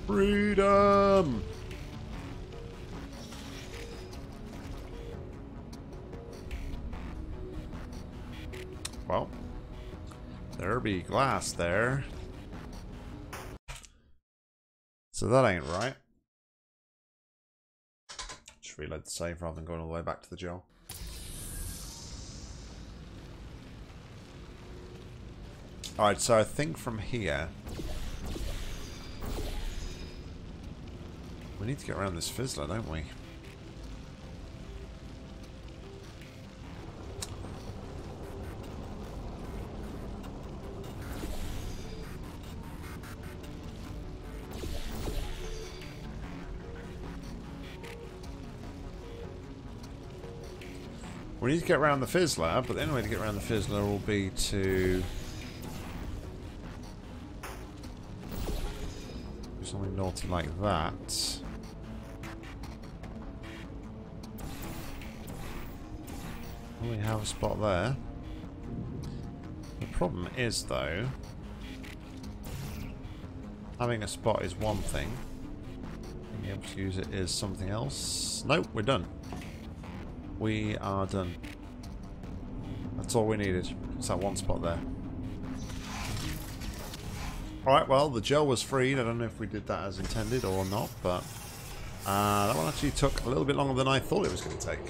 Freedom! Well, there be glass there. So that ain't right. Just reload the save rather than going all the way back to the jail. Alright, so I think from here... we need to get around this fizzler, don't we? We need to get around the fizzler, but the only way to get around the fizzler will be to... do something naughty like that. We have a spot there. The problem is, though, having a spot is one thing. Being able to use it is something else. Nope, we're done. We are done. That's all we needed. It's that one spot there. Alright, well, the gel was freed. I don't know if we did that as intended or not, but uh, that one actually took a little bit longer than I thought it was going to take.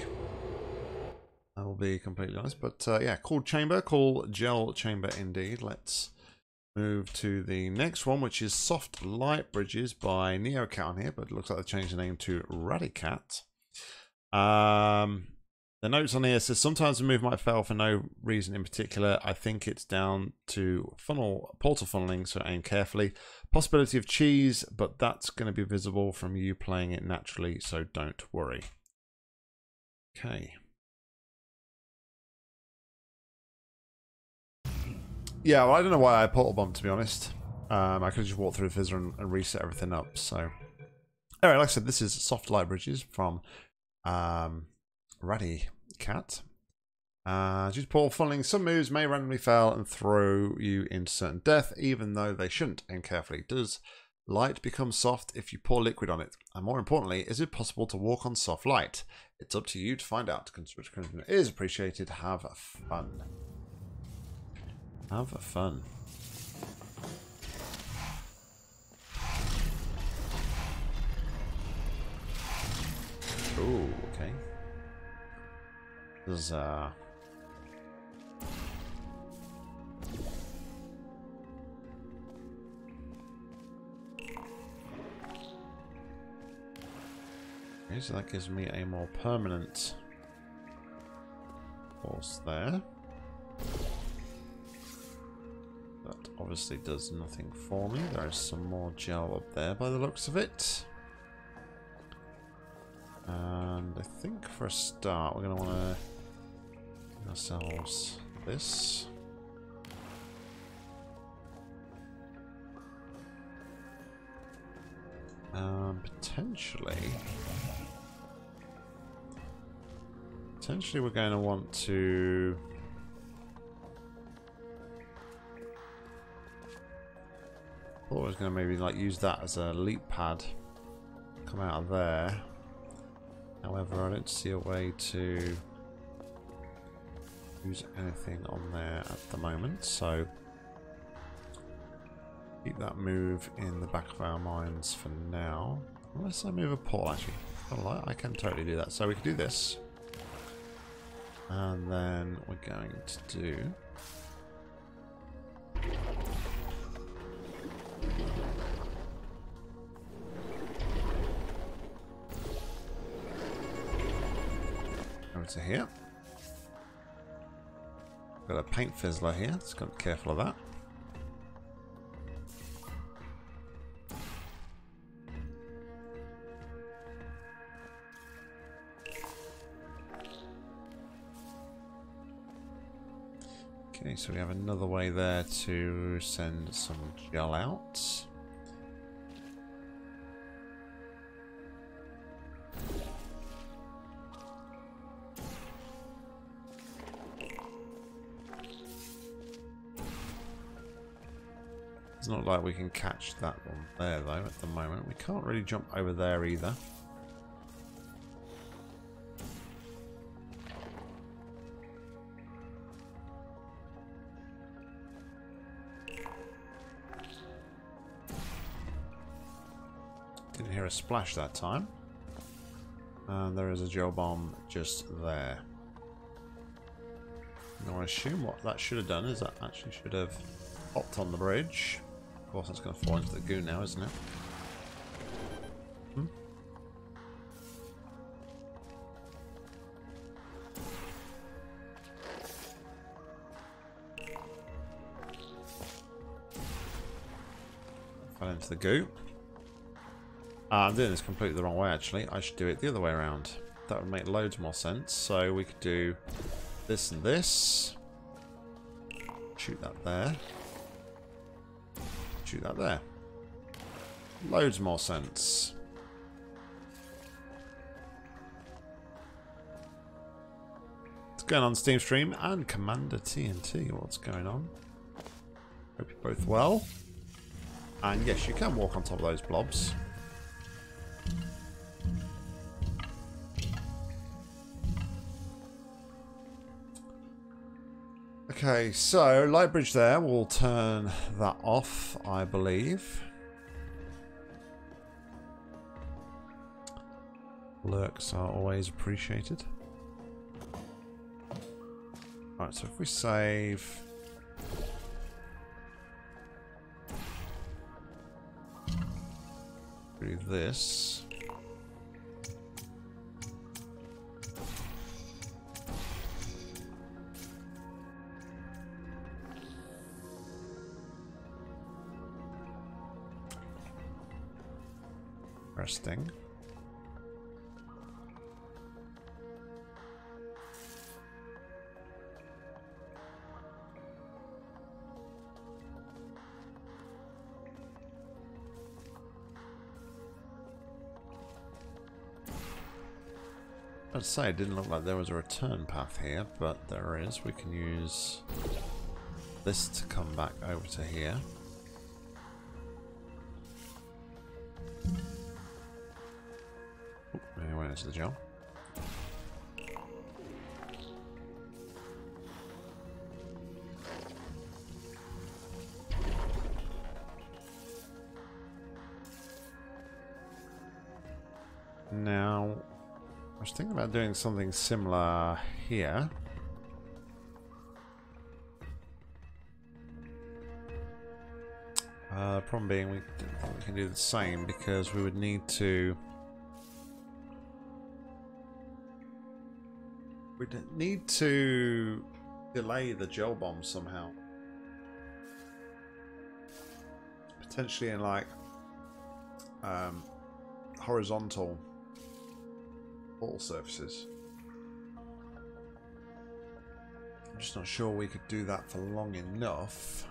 I will be completely honest, but uh, yeah, cool chamber, cool gel chamber indeed. Let's move to the next one, which is Soft Light Bridges by Neocat on here, but it looks like they've changed the name to Radicat. Um, the notes on here says, sometimes the move might fail for no reason in particular. I think it's down to funnel, portal funneling, so aim carefully. Possibility of cheese, but that's going to be visible from you playing it naturally, so don't worry. Okay. Yeah, well, I don't know why I portal bombed, to be honest. Um, I could have just walked through the fizzer and, and reset everything up, so... Anyway, like I said, this is Soft Light Bridges from um, Radicat. Uh, due to portal funneling, some moves may randomly fail and throw you into certain death, even though they shouldn't. And carefully, does light become soft if you pour liquid on it? And more importantly, is it possible to walk on soft light? It's up to you to find out. Constructive criticism is appreciated. Have fun. Have fun. So. Okay, so that gives me a more permanent force there. That obviously does nothing for me. There is some more gel up there by the looks of it. And I think for a start we're going to want to give ourselves this. Um, potentially... Potentially we're going to want to... I thought I was going to maybe like use that as a leap pad. Come out of there. However, I don't see a way to use anything on there at the moment, so keep that move in the back of our minds for now. Unless I move a pole, actually. I can totally do that. So we can do this. And then we're going to do... to here. Got a paint fizzler here, just gotta be careful of that. Okay, so we have another way there to send some gel out. It's not like we can catch that one there though at the moment. We can't really jump over there either. Didn't hear a splash that time. And there is a gel bomb just there. Now I assume what that should have done is that actually should have popped on the bridge. Of course, that's going to fall into the goo now, isn't it? Hmm? Fell into the goo. Ah, I'm doing this completely the wrong way, actually. I should do it the other way around. That would make loads more sense. So we could do this and this. Shoot that there. That there. Loads more sense. What's going on, Steam Stream and Commander T N T? What's going on? Hope you're both well. And yes, you can walk on top of those blobs. Okay, so light bridge there, we'll turn that off, I believe. Lurks are always appreciated. Alright, so if we save... do this... Interesting. I'd say it didn't look like there was a return path here, but there is. We can use this to come back over to here. The gel. Now was thinking about doing something similar here. Uh, problem being we, we can do the same because we would need to... We'd need to delay the gel bomb somehow. Potentially in like um, horizontal portal surfaces. I'm just not sure we could do that for long enough.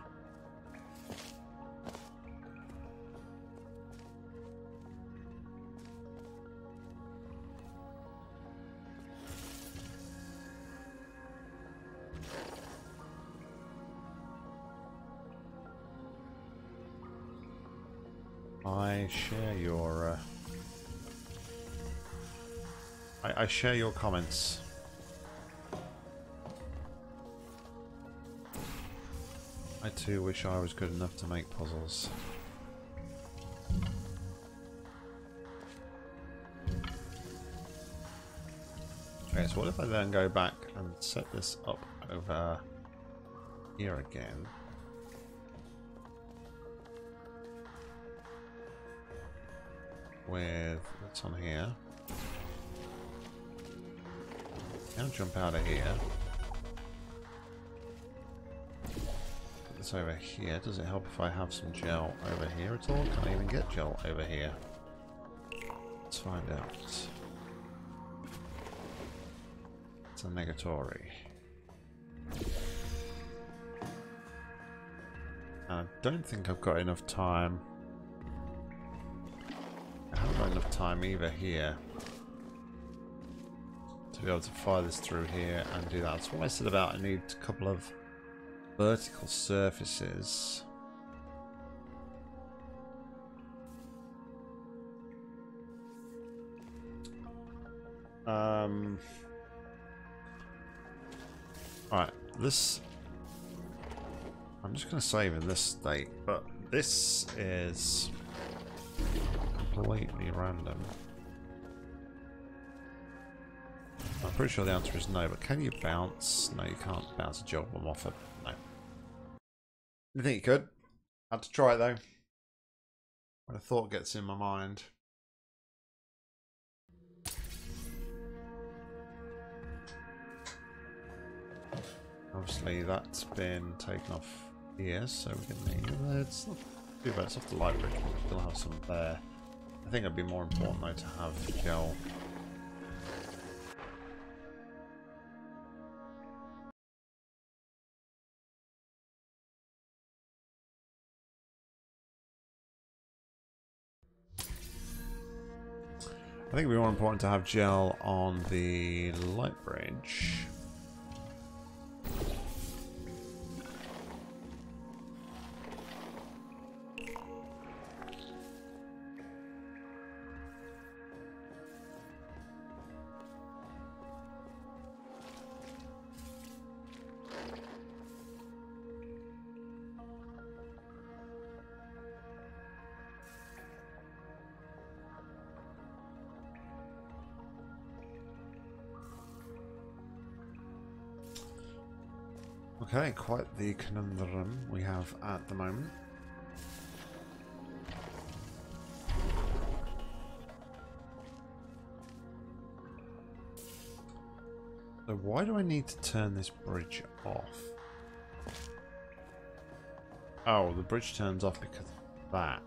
I share your uh, I, I share your comments. I too wish I was good enough to make puzzles. Okay, so what if I then go back and set this up over here again? With what's on here. Now jump out of here. Put this over here. Does it help if I have some gel over here at all? Can I even get gel over here? Let's find out. It's a negatory. I don't think I've got enough time. Enough time either here to be able to fire this through here and do that. That's what I said about I need a couple of vertical surfaces. Um, Alright, this I'm just going to save in this state, but this is completely random. I'm pretty sure the answer is no, but can you bounce? No, you can't bounce a job bomb off it. No. Didn't think you could. Had to try it though. When a thought gets in my mind. Obviously that's been taken off here, so we're gonna need it. It's not too bad, it's off the light bridge, we still have some there. I think it'd be more important though to have gel. I think it'd be more important to have gel on the light bridge. Okay, quite the conundrum we have at the moment. So why do I need to turn this bridge off? Oh, the bridge turns off because of that.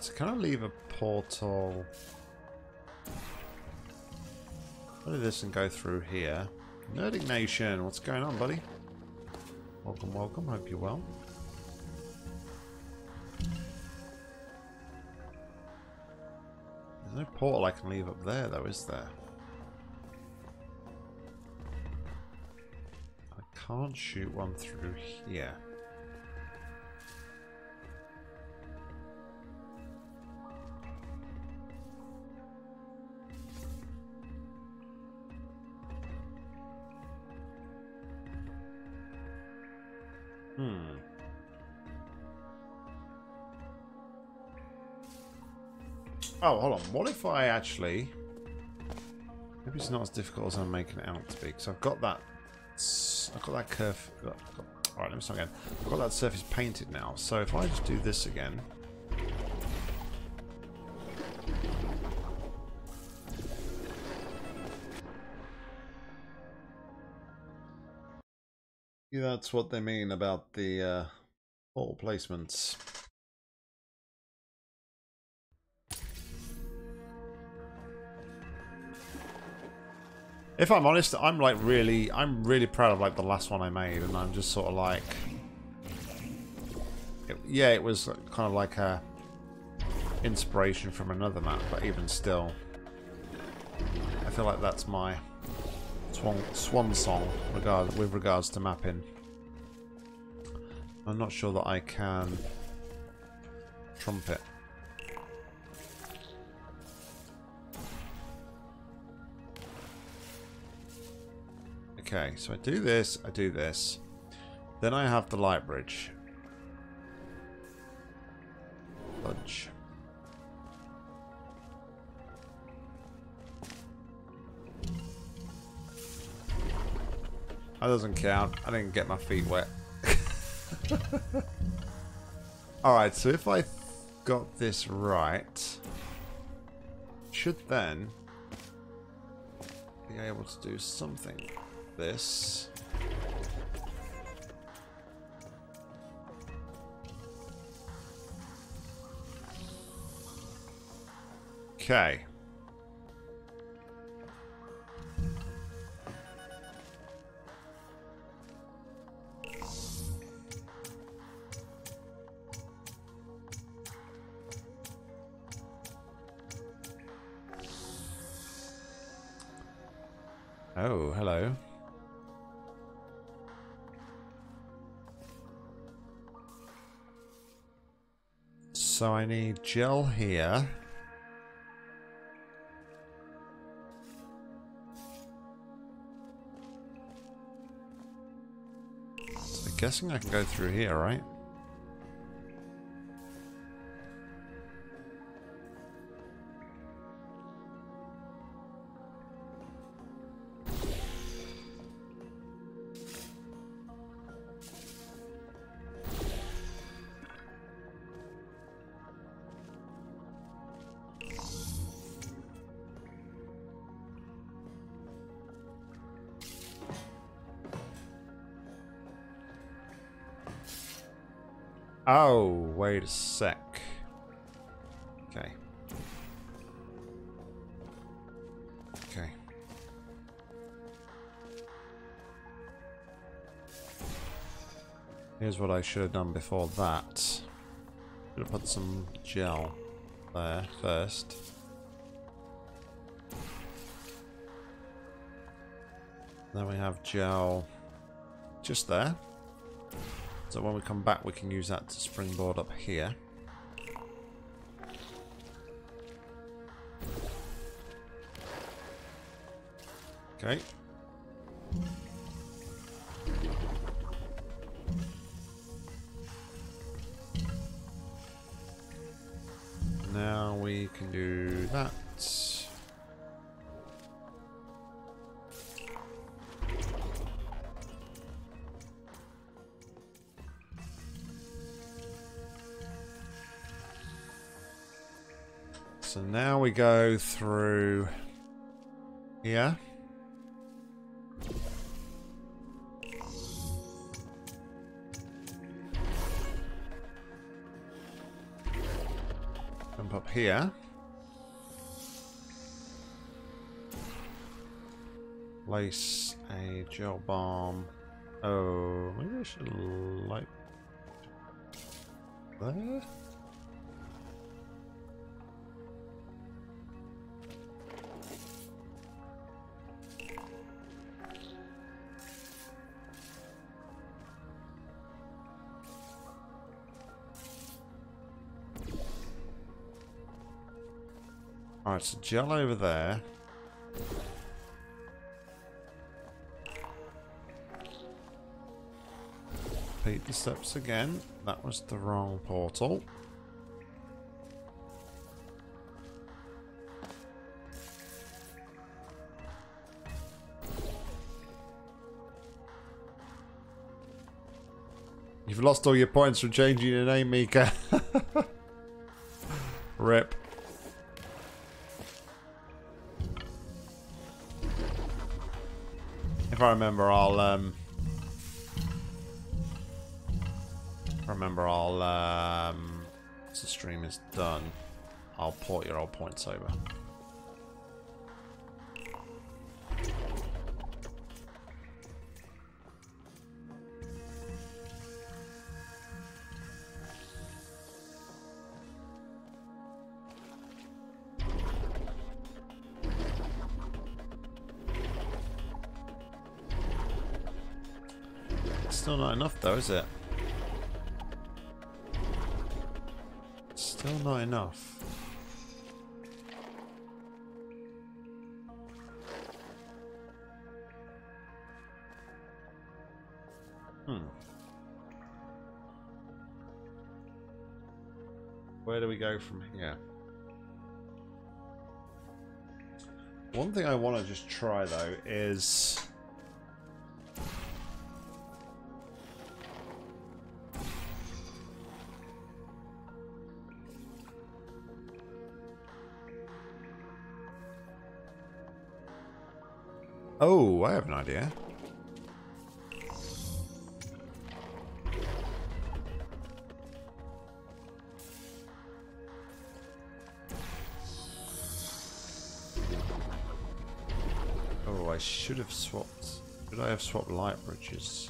So can I leave a portal? I'll do this and go through here. Nerdic Nation, what's going on, buddy? Welcome, welcome. Hope you're well. There's no portal I can leave up there, though, is there? I can't shoot one through here. Hmm. Oh, hold on. What if I actually... Maybe it's not as difficult as I'm making it out to be, because I've got that... I've got that curve... Alright, let me start again. I've got that surface painted now, so if I just do this again... That's what they mean about the uh, portal placements. If I'm honest, I'm like really, I'm really proud of like the last one I made, and I'm just sort of like, it, yeah, it was kind of like a inspiration from another map, but even still, I feel like that's my. Swan, swan song regard, with regards to mapping. I'm not sure that I can trump it. Okay, so I do this, I do this. Then I have the light bridge. Lunch. That doesn't count. I didn't get my feet wet. Alright, so if I got this right, should then be able to do something like this. Okay. Oh, hello. So I need gel here. So I'm guessing I can go through here, right? Oh, wait a sec. Okay. Okay. Here's what I should have done before that. Should have put some gel there first. Then we have gel just there. So when we come back, we can use that to springboard up here. Okay. Now we can do that. So now we go through here. Jump up here. Place a gel bomb. Oh, maybe I should light there. Alright, so gel over there. repeat the steps again. That was the wrong portal. You've lost all your points from changing your name, Mika. Rip. If I remember, I'll um. Remember, I'll um. Once the stream is done, I'll port your old points over. Still not enough though, is it? Still not enough. Hmm. Where do we go from here? One thing I want to just try though is... Oh, I have an idea. Oh, I should have swapped. Should I have swapped light bridges?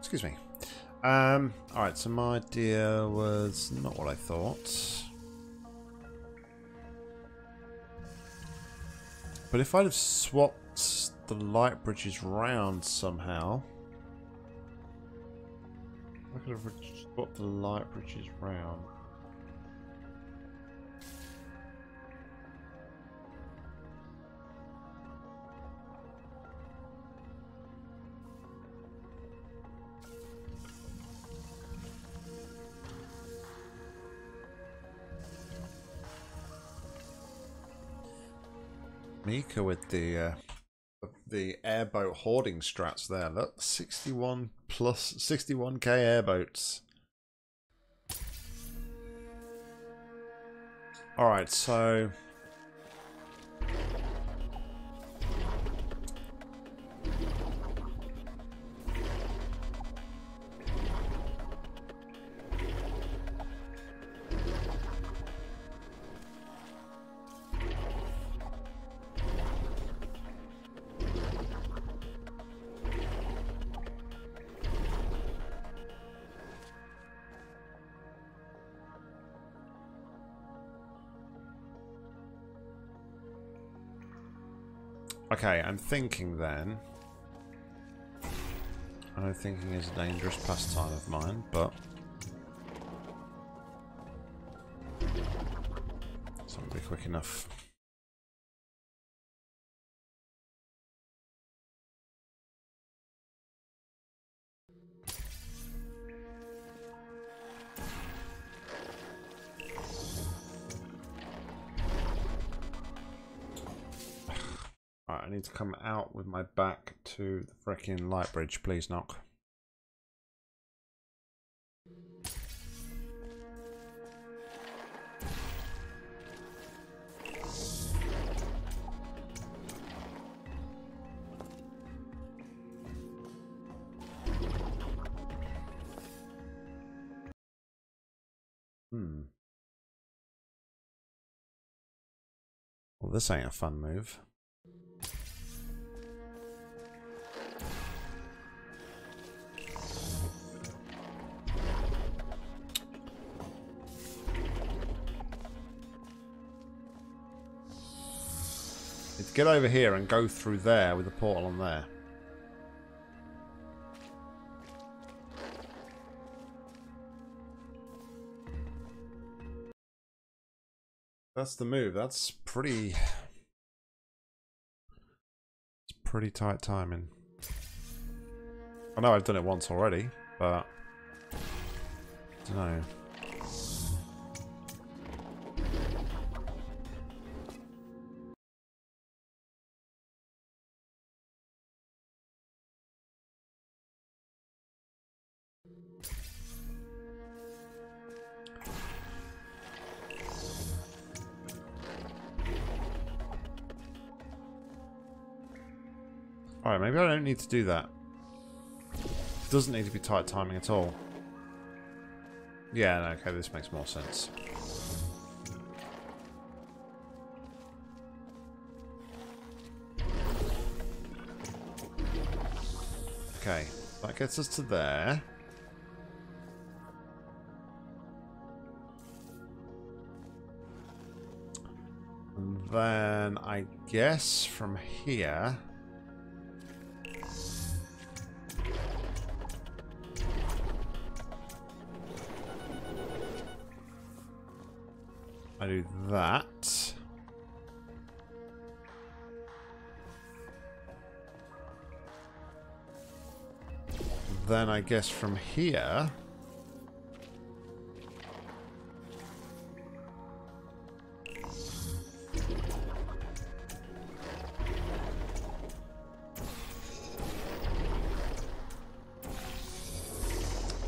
Excuse me. Um, Alright, so my idea was not what I thought. But if I'd have swapped the light bridges round somehow... I could have swapped the light bridges round. Mika with the uh, the airboat hoarding strats there. Look, sixty-one plus sixty-one K airboats. All right, so okay, I'm thinking then. I know thinking is a dangerous pastime of mine, but it's not going to be quick enough. I need to come out with my back to the freaking light bridge, please, knock. Hmm. Well, this ain't a fun move. Let's get over here and go through there with the portal on there. That's the move. That's pretty... It's pretty tight timing. I know I've done it once already, but... I don't know. Alright, maybe I don't need to do that. It doesn't need to be tight timing at all. Yeah, no, okay, this makes more sense. Okay, that gets us to there. And then, I guess from here... I do that. Then I guess from here...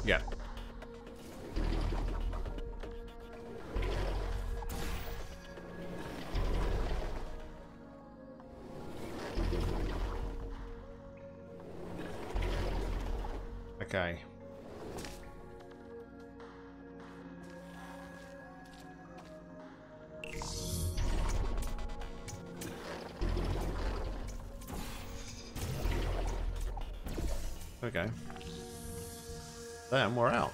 Yeah. Okay. Okay. Then we're out.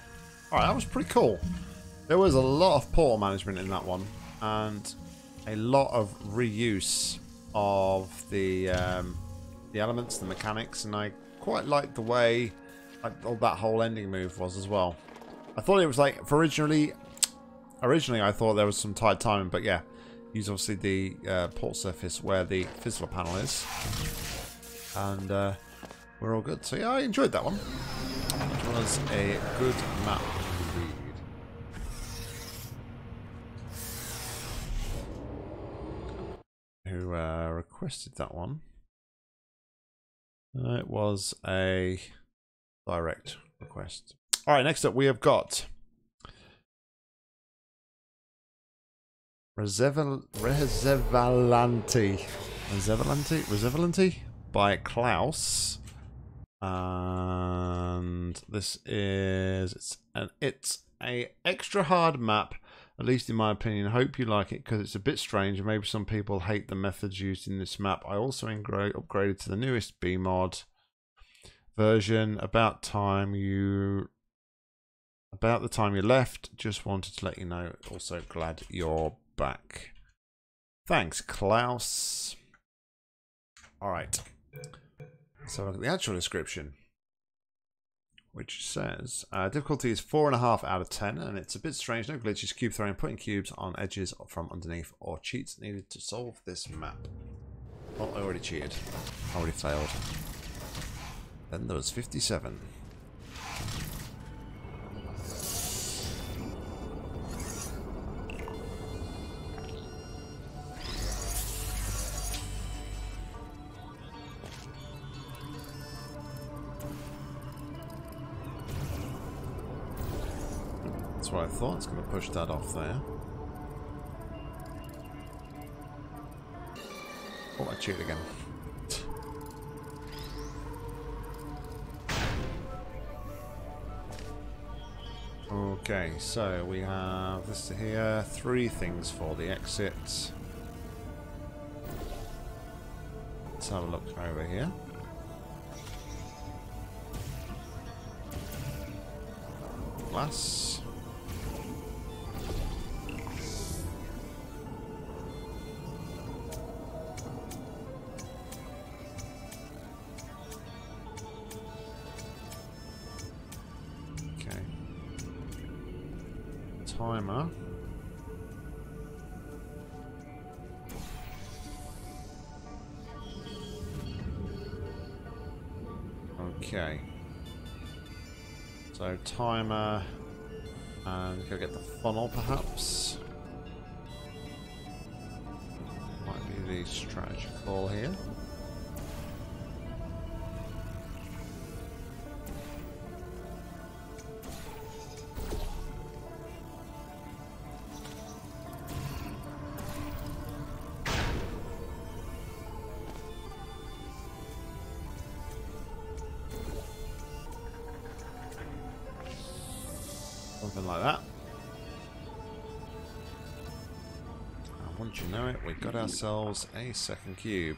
Alright, that was pretty cool. There was a lot of portal management in that one. And a lot of reuse of the, um, the elements, the mechanics. And I quite liked the way... Like, that whole ending move was as well. I thought it was like for originally. Originally, I thought there was some tight timing, but yeah, use obviously the uh, portal surface where the fizzler panel is, and uh, we're all good. So yeah, I enjoyed that one. It was a good map indeed. Who uh, requested that one? Uh, it was a. Direct request. All right, next up we have got Rezvaniti, Rezvaniti, Rezvaniti by Klaus, and this is it's an it's a extra hard map, at least in my opinion. Hope you like it because it's a bit strange and maybe some people hate the methods used in this map. I also upgraded to the newest B mod. Version about time you about the time you left. Just wanted to let you know. Also glad you're back. Thanks, Klaus. All right. Let's have a look at the actual description, which says uh, difficulty is four and a half out of ten, and it's a bit strange. No glitches, cube throwing, putting cubes on edges from underneath, or cheats needed to solve this map. Well, I already cheated. I already failed. Then there was fifty-seven. That's what I thought. It's going to push that off there. Oh, I cheated again. Okay, so we have this here, three things for the exit. Let's have a look over here. Glass. Timer. Okay. So timer, and go get the funnel perhaps. Might be the strategy call here. Something like that. And once you know it, we've got ourselves a second cube.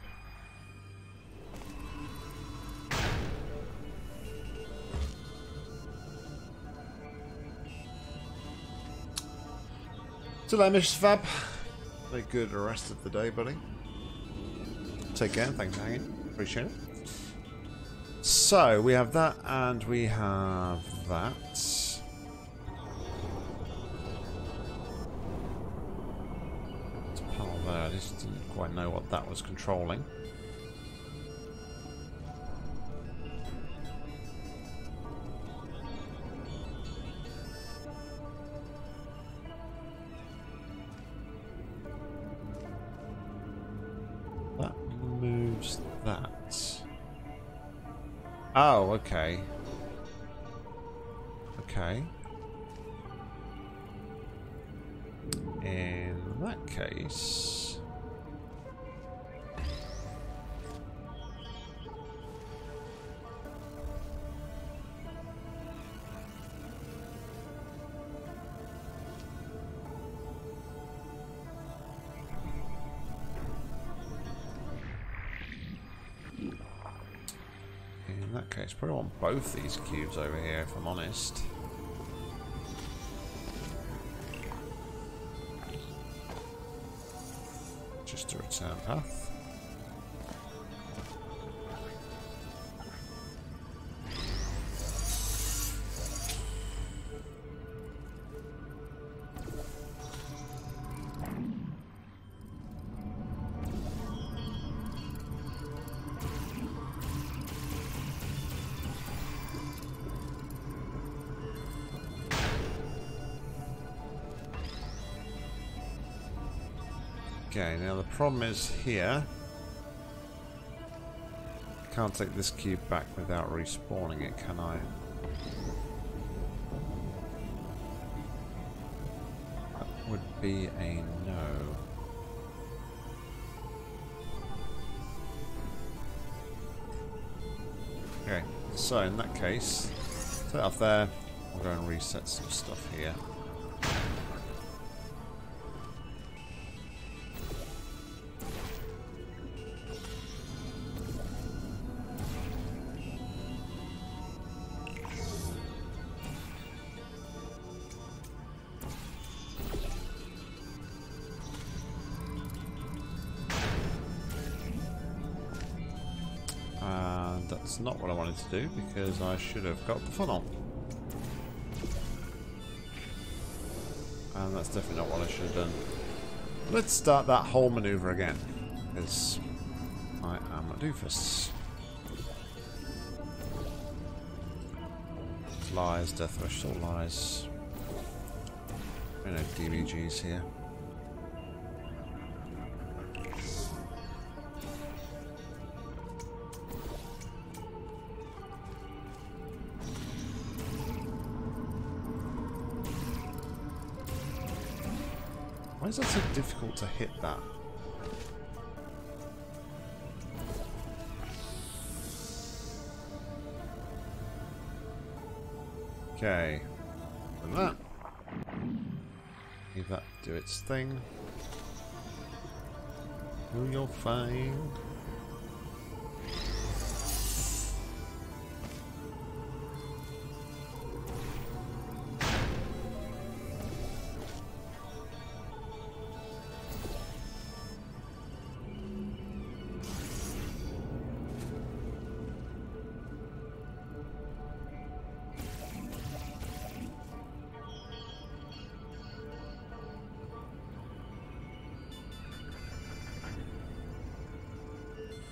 So that, Mister Fab. Have a good rest of the day, buddy. Take care. Thanks for hanging. Appreciate it. So we have that, and we have that. I just didn't quite know what that was controlling. That moves that. Oh, okay. Okay. In that case... I probably want both these cubes over here, if I'm honest. Just a return path. Okay, now the problem is here, I can't take this cube back without respawning it, can I? That would be a no. Okay, so in that case, set off there, I'll go and reset some stuff here. That's not what I wanted to do, because I should have got the funnel. And that's definitely not what I should have done. Let's start that whole manoeuvre again, because I am a doofus. Lies, death wish, all lies. There are no D B Gs here. Why is that so difficult to hit that? Okay. than that. Leave that to do its thing. Who you'll find.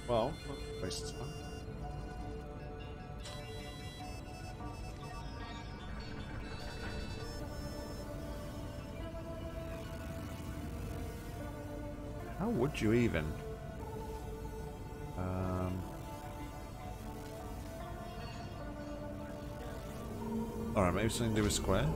Well, place is fun. How would you even? Um. All right, maybe something to do with square.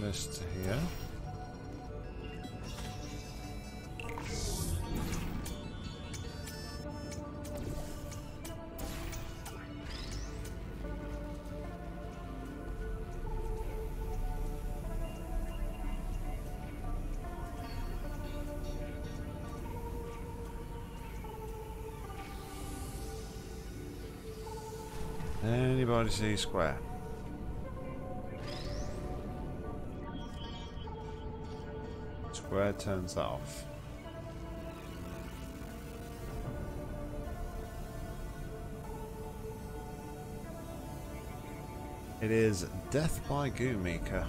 This here. Anybody see square? Where it turns that off. It is Death by Goo Maker.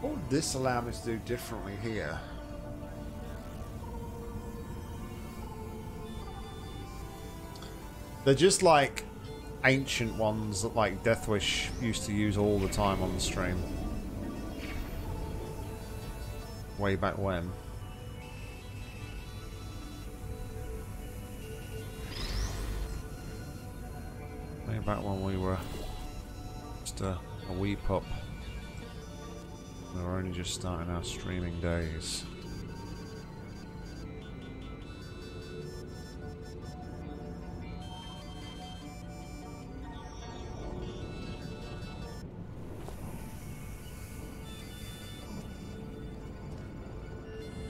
What would this allow me to do differently here? They're just like ancient ones that like Deathwish used to use all the time on the stream. Way back when. Way back when we were just a, a wee pup. We're only just starting our streaming days.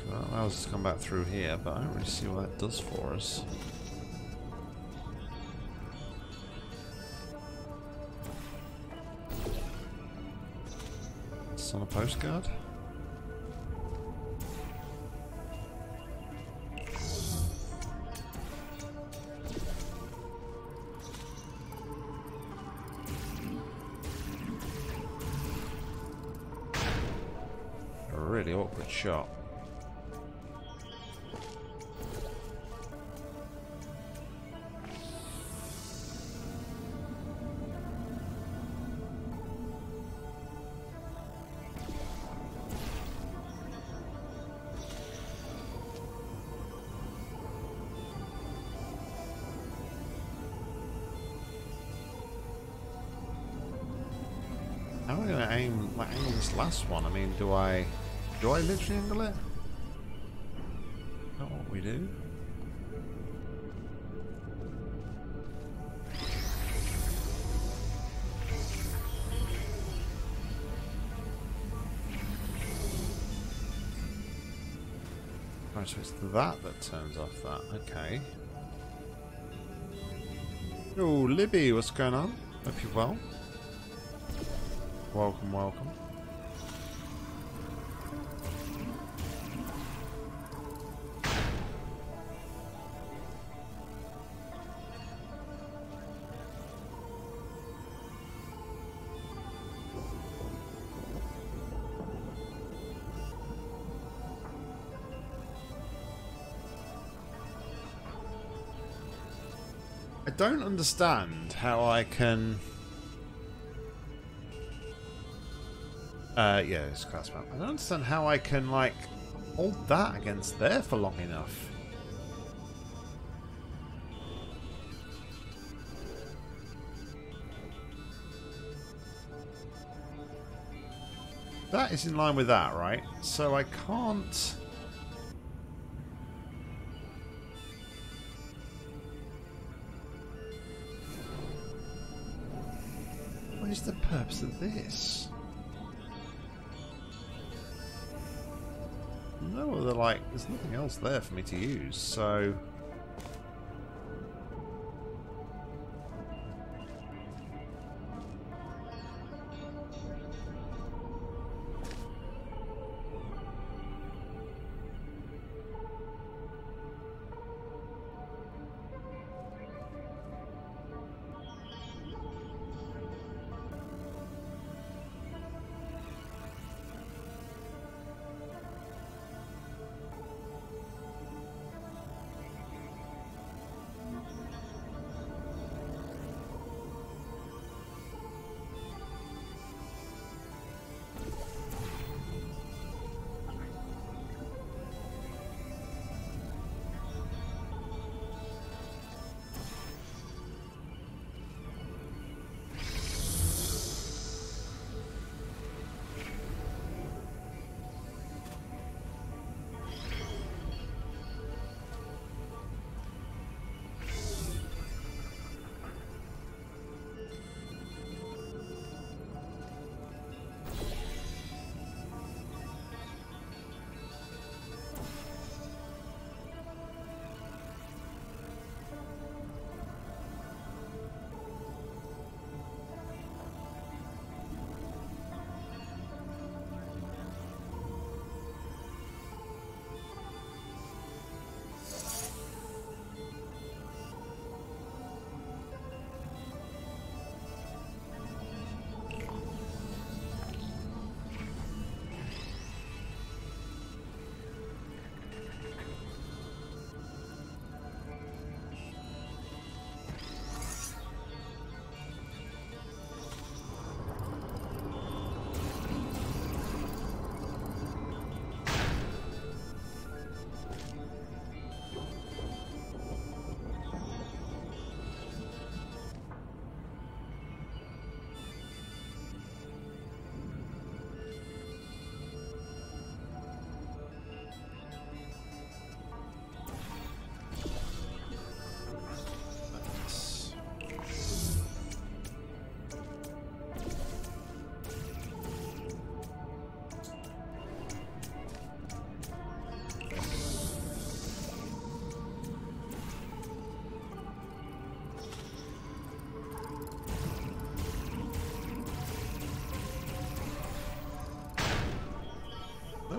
Well, that allows us to come back through here, but I don't really see what that does for us. On a postcard. A really awkward shot. How am I going to aim my angle this last one. I mean, do I... Do I literally angle it? Not what we do. Right, so it's that that turns off that. Okay. Yo, Libby, what's going on? Hope you're well. Welcome, welcome. I don't understand how I can... Uh, yeah, it's a class map. I don't understand how I can, like, hold that against there for long enough. That is in line with that, right? So I can't... What is the purpose of this? No other, like, there's nothing else there for me to use, so...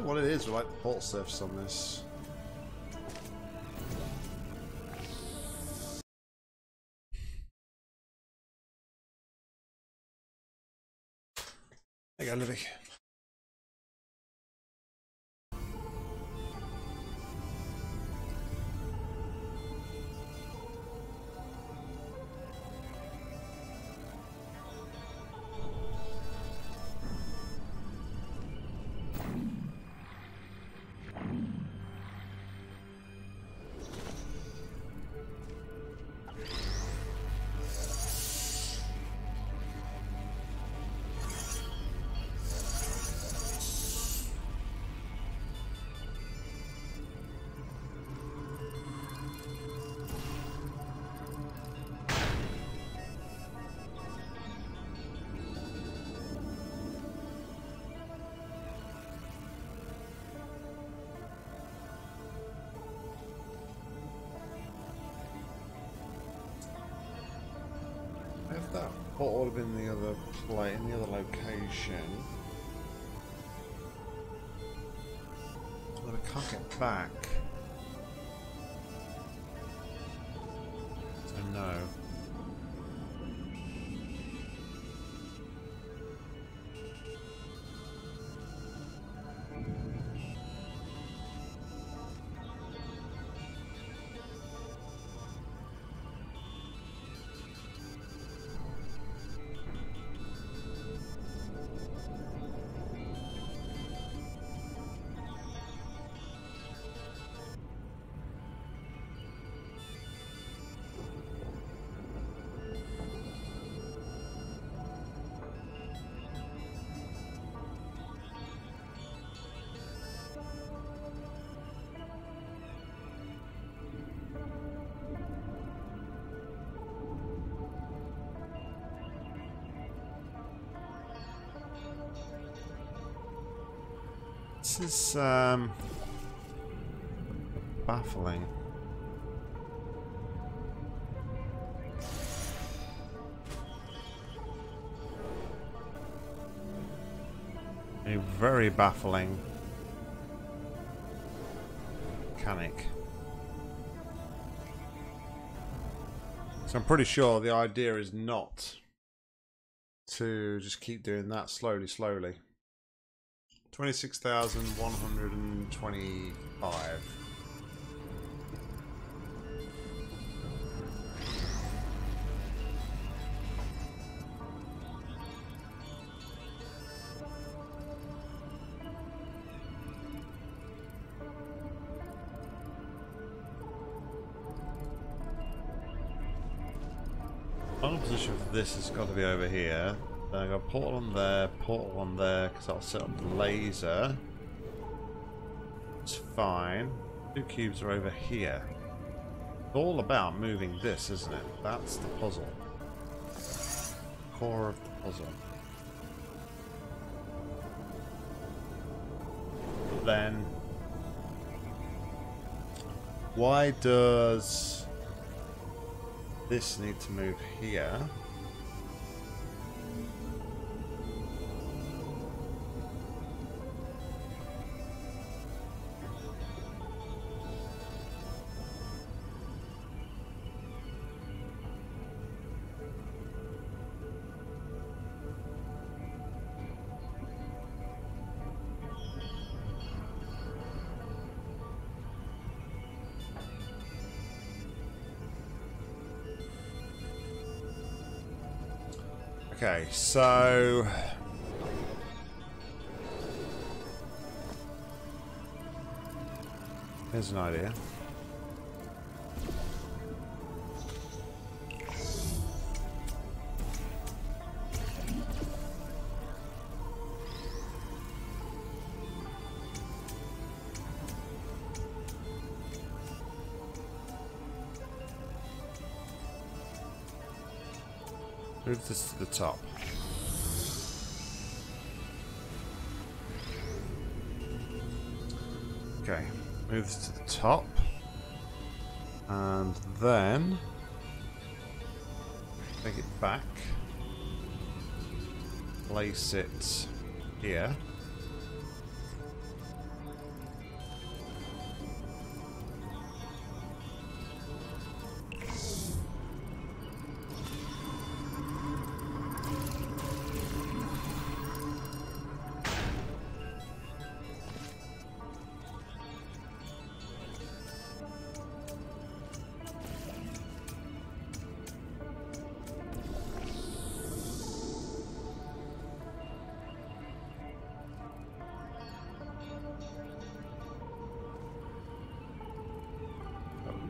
What it is, like the portal surface on this. There you go, Livy. put all of them in the other play in the other location. But I can't get back. So no. This is um, baffling. A very baffling mechanic. So I'm pretty sure the idea is not to just keep doing that slowly, slowly. twenty-six thousand one hundred twenty-five. Final position for this has got to be over here. Then I've got a portal on there, portal on there, because I'll set up the laser. It's fine. Two cubes are over here. It's all about moving this, isn't it? That's the puzzle. Core of the puzzle. Then, why does this need to move here? Okay, so here's an idea. Move this to the top. Okay, move this to the top. And then take it back. Place it here.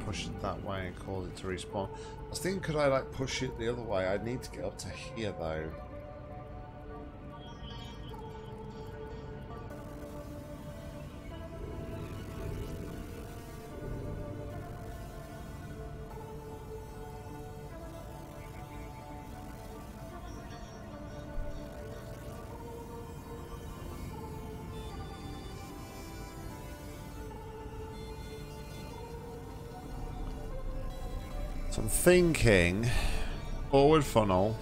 Push it that way and cause it to respawn. I was thinking, could I like push it the other way? I need to get up to here though. So I'm thinking forward funnel,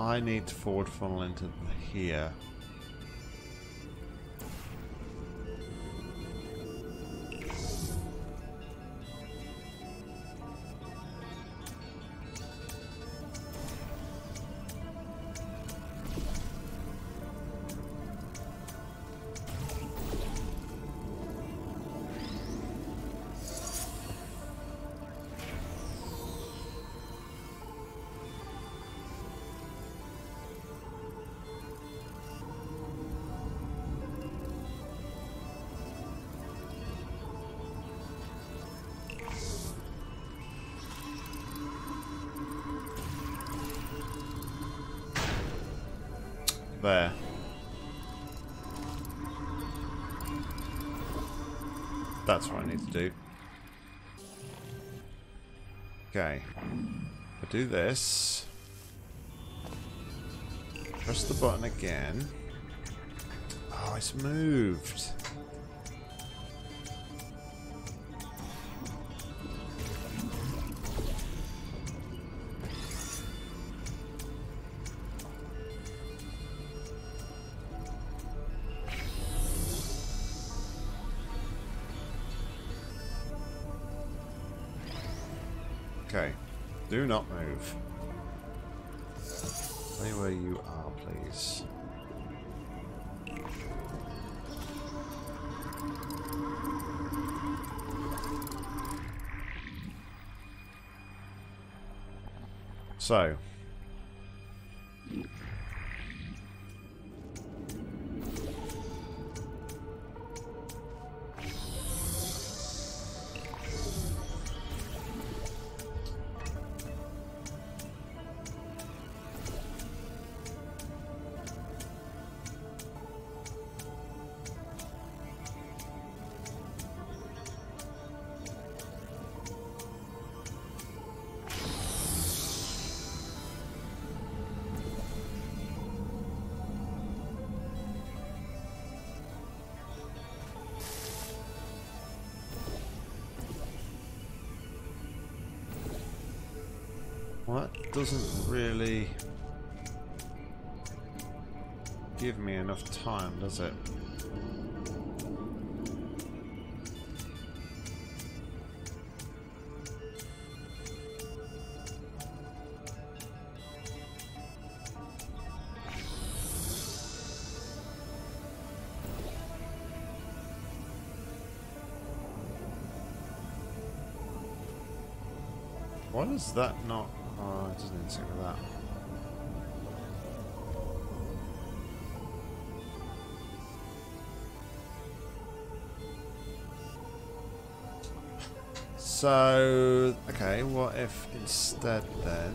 I need to forward funnel into here. There. That's what I need to do. Okay. I do this. Press the button again. Oh, it's moved. Okay, do not move. Stay where you are, please. So. Well, that doesn't really give me enough time, does it? Why does that not... Oh, it doesn't even stick with that. So, okay, what if instead then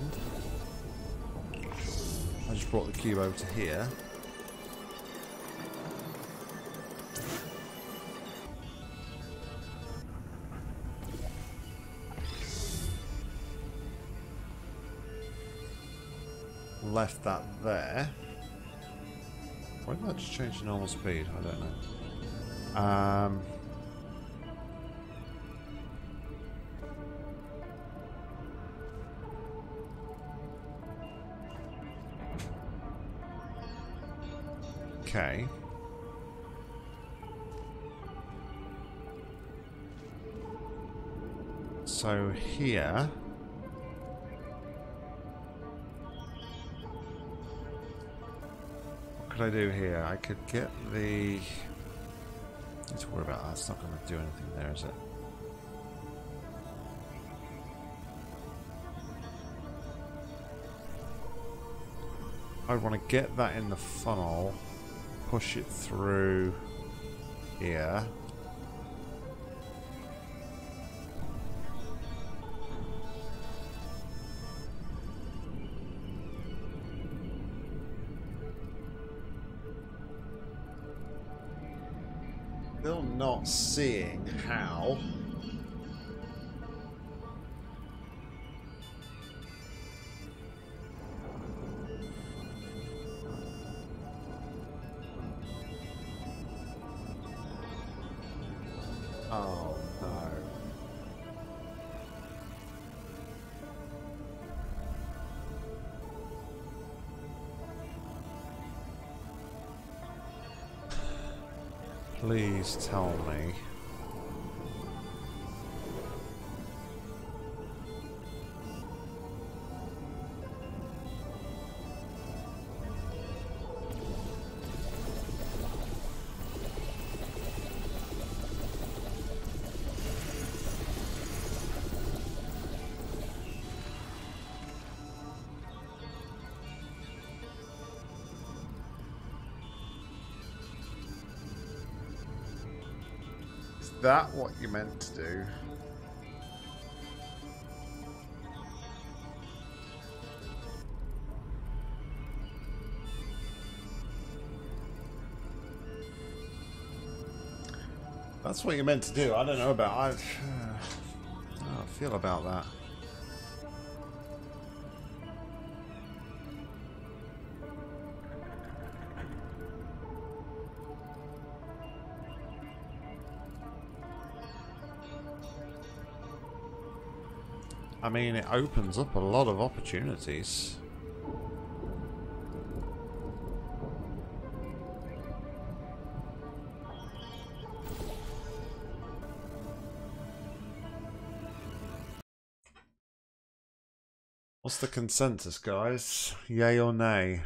I just brought the cube over to here? Left that there. Why did that just change to normal speed? I don't know. Um, okay. So here. What could I do here? I could get the... Don't worry about that, it's not going to do anything there, is it? I want to get that in the funnel, push it through here. Still not seeing how. Oh no. Please tell me. Is that what you meant to do? That's what you meant to do. I don't know about I, uh, how I feel about that. I mean, it opens up a lot of opportunities. What's the consensus, guys? Yay or nay?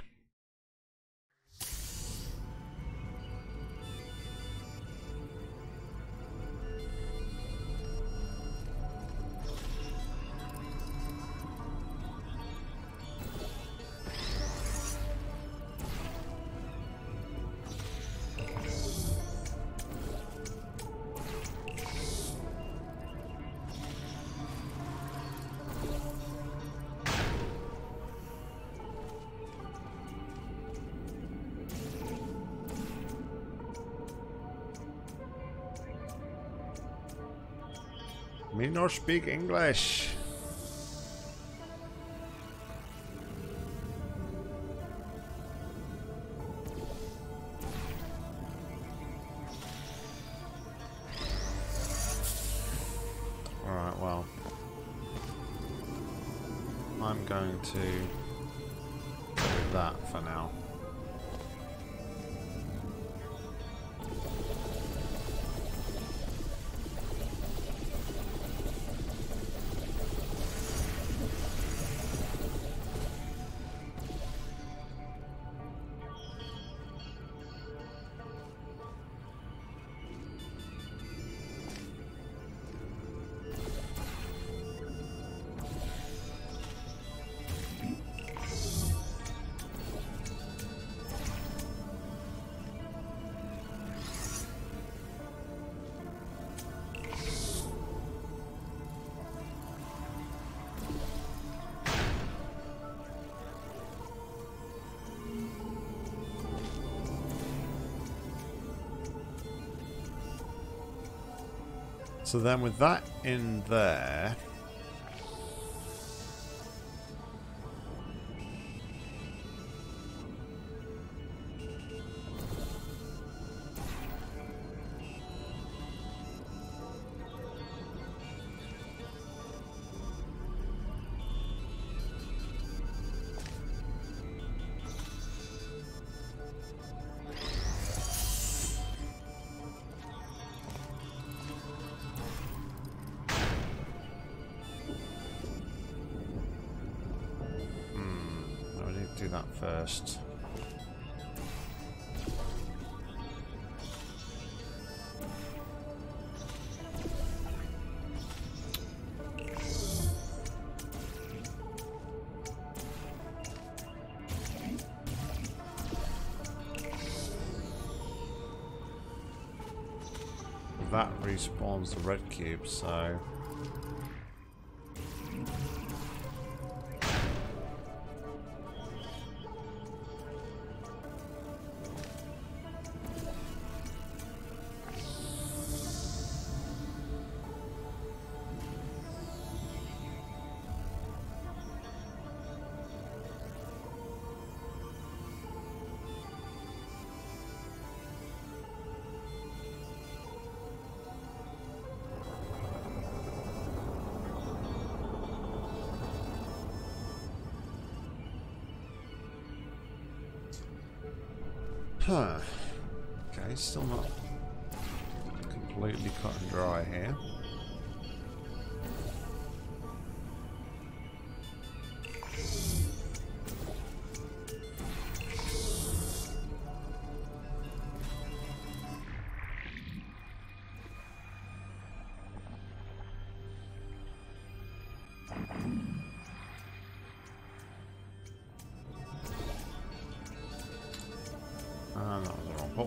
Me nor speak English. All right, well, I'm going to do that for now. So then with that in there, do that first. That respawns the red cube, so Huh. Okay, still not completely cut and dry here.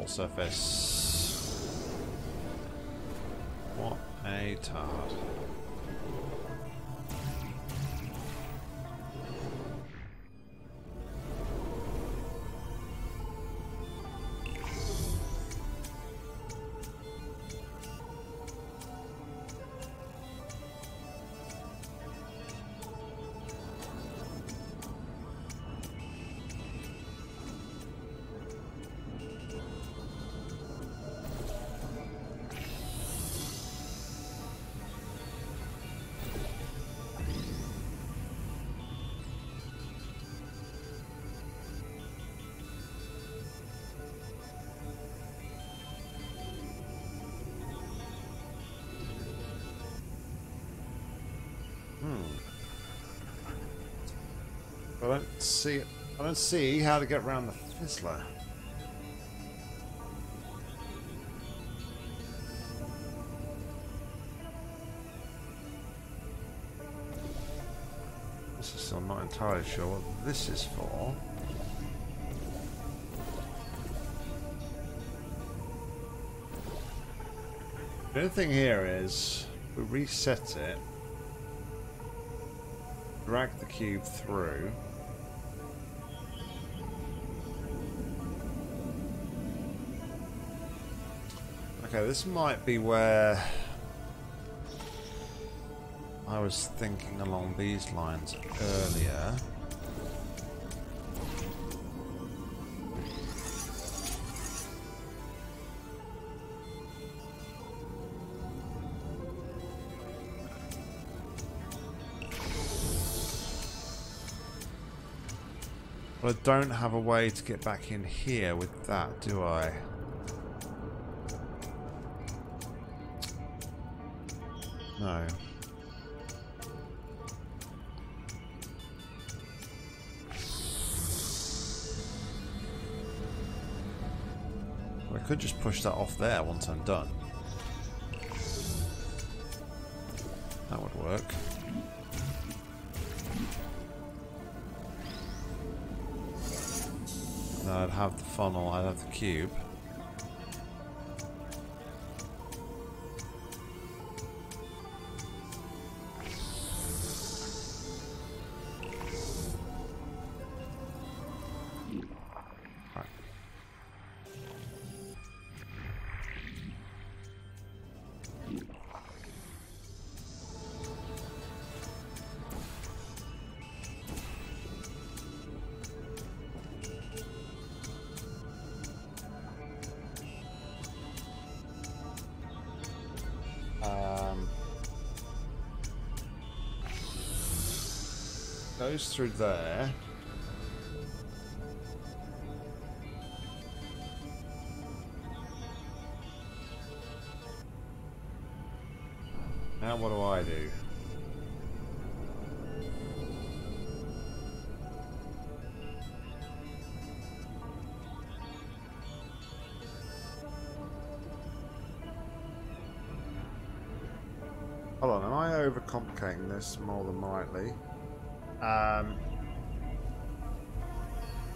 Surface. What a tard. I don't see it. I don't see how to get around the Fizzler. This is still not entirely sure what this is for. The only thing here is we reset it, drag the cube through. Okay, this might be where I was thinking along these lines earlier. But I don't have a way to get back in here with that, do I? No. I could just push that off there once I'm done. That would work. And then I'd have the funnel, I'd have the cube. Goes through there. Now what do I do? Hold on, am I overcomplicating this more than likely? Um,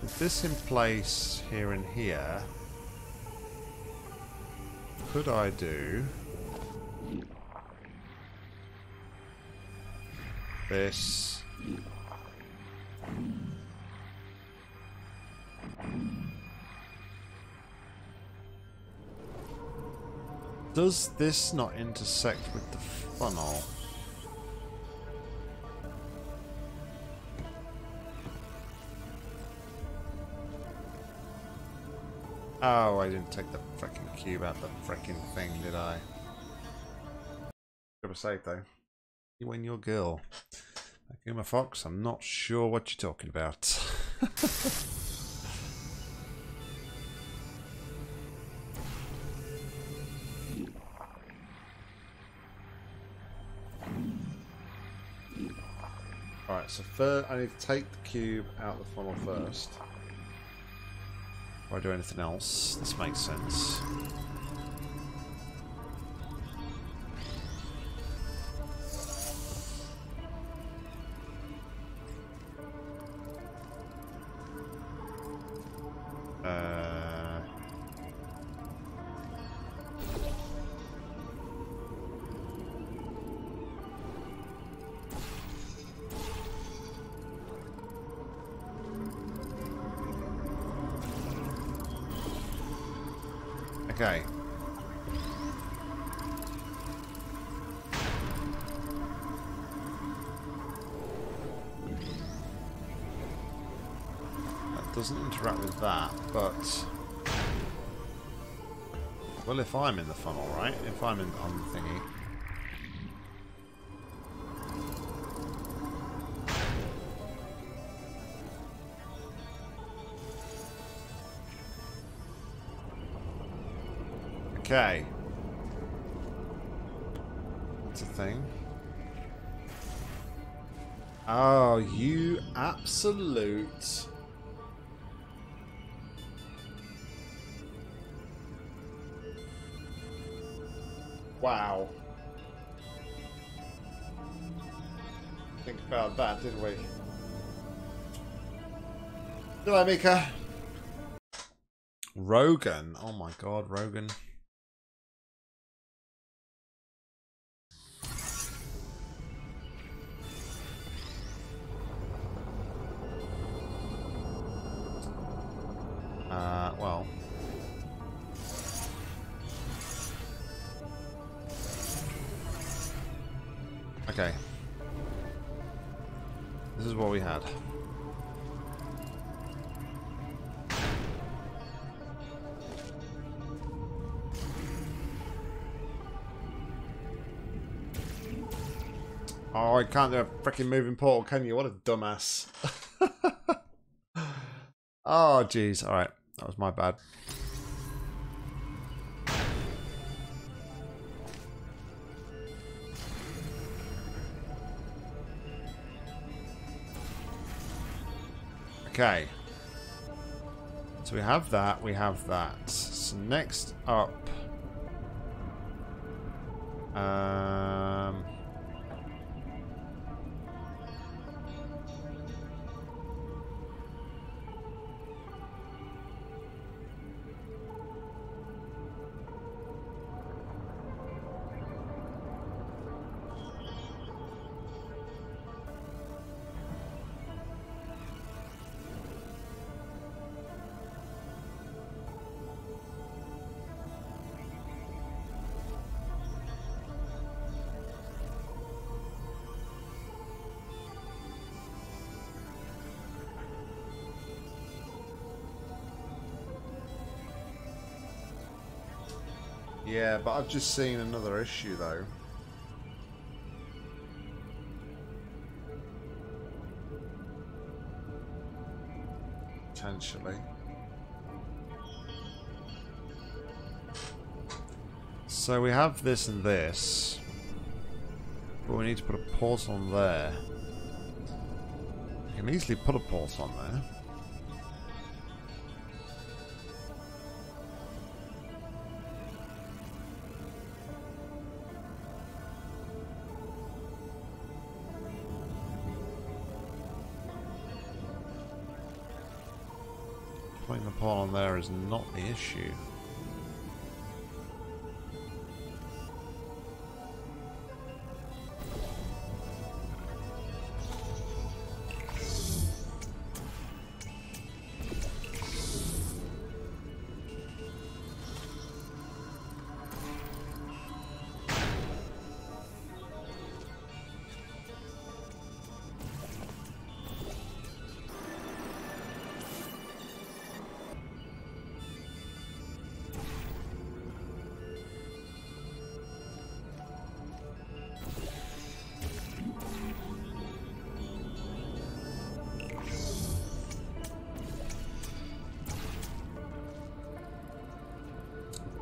with this in place here and here, could I do this? Does this not intersect with the funnel? Oh, I didn't take the frickin' cube out the frickin' thing, did I? Could have saved though. You and your girl. Akuma Fox, I'm not sure what you're talking about. Alright, so first I need to take the cube out of the funnel first. Before I do anything else, this makes sense. Okay. That doesn't interact with that, but... Well, if I'm in the funnel, right? If I'm in the on the thingy. Okay. That's a thing. Oh, you absolute... Wow. Think about that, did we? Hello, Mika. Rogan. Oh my god, Rogan. Uh, well. Okay. This is what we had. Oh, I can't do a freaking moving portal, can you? What a dumbass. Oh, jeez. All right. That was my bad. Okay. So we have that, we have that. So next up... Um... Yeah, but I've just seen another issue, though. Potentially. So we have this and this. But we need to put a port on there. You can easily put a port on there. Putting the pole on there is not the issue.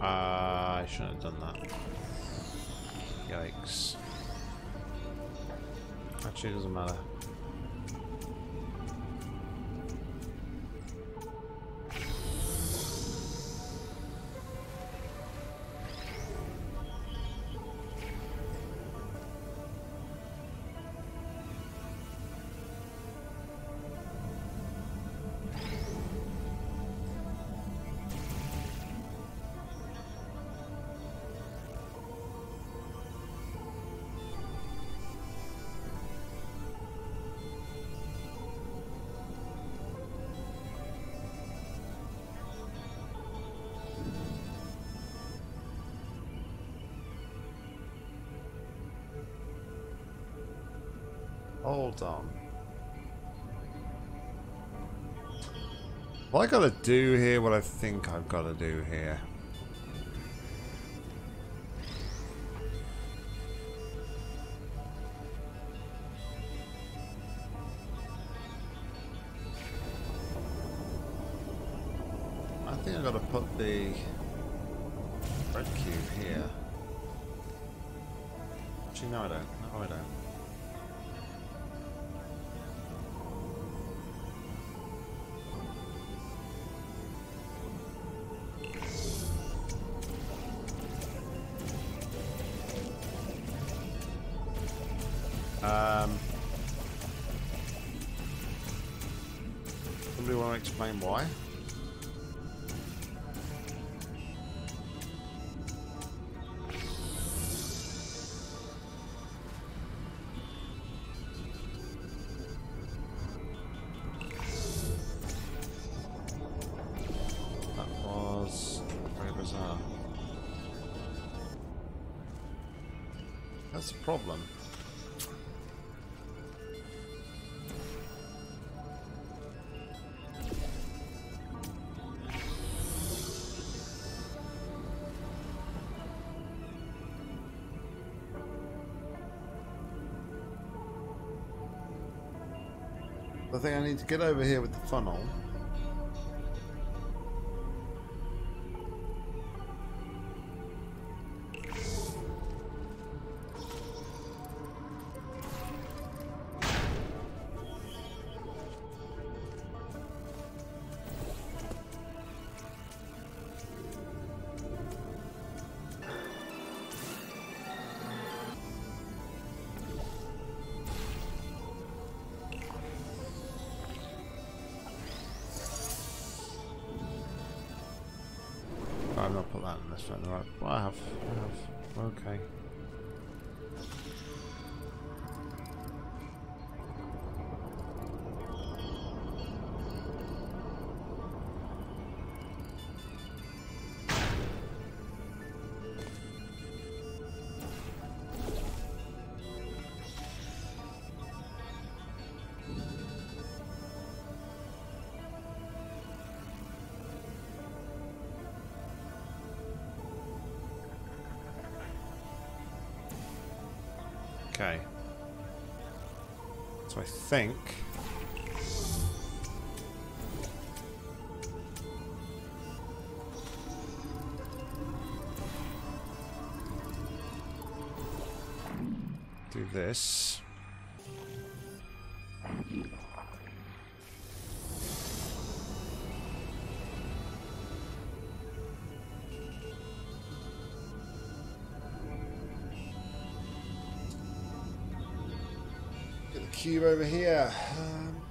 I shouldn't have done that. Yikes. Actually, it doesn't matter. Hold on. Well, I gotta do here what I think I've gotta do here. I think I've gotta put the red cube here. Actually, no, I don't. No, I don't. Um, somebody want to explain why? That was very bizarre. That's the problem. I think I need to get over here with the funnel. I've not put that in this one, right? Well, I have. I have. Okay. Okay, so I think do this. Cube over here. Um,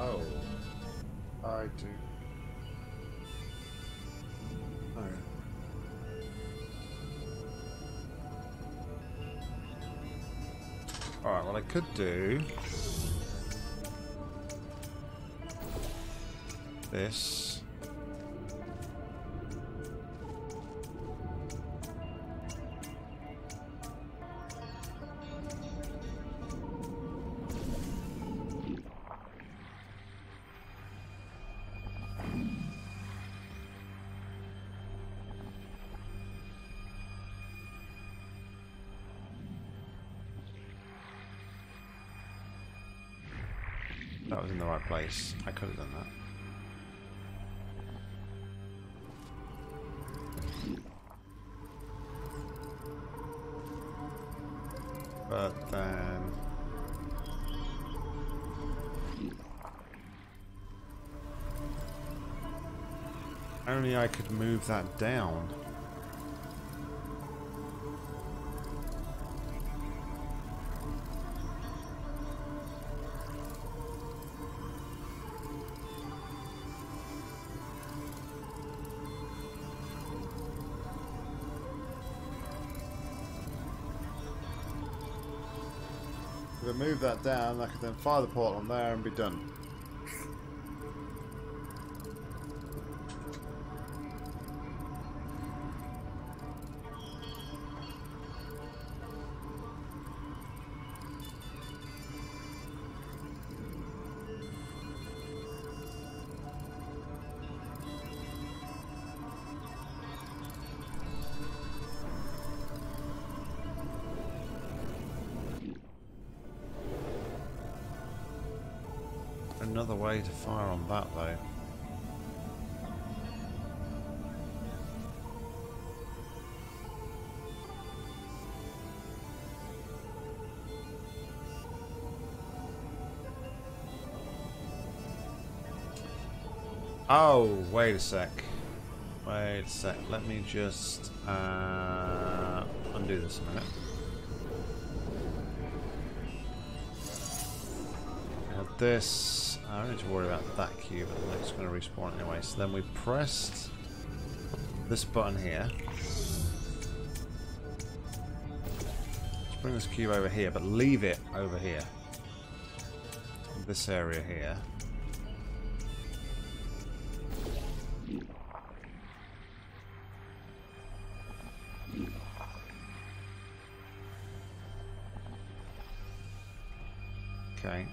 oh, I do. Oh. All right. Well, I could do this. That was in the right place. I could have done that. But then... only I could move that down. If I move that down, I could then fire the portal on there and be done. another way to fire on that though. Oh, wait a sec. Wait a sec. Let me just uh, undo this a minute. Now this, I don't need to worry about that cube, but it's going to respawn anyway. So then we pressed this button here. Let's bring this cube over here, but leave it over here. This area here. Okay.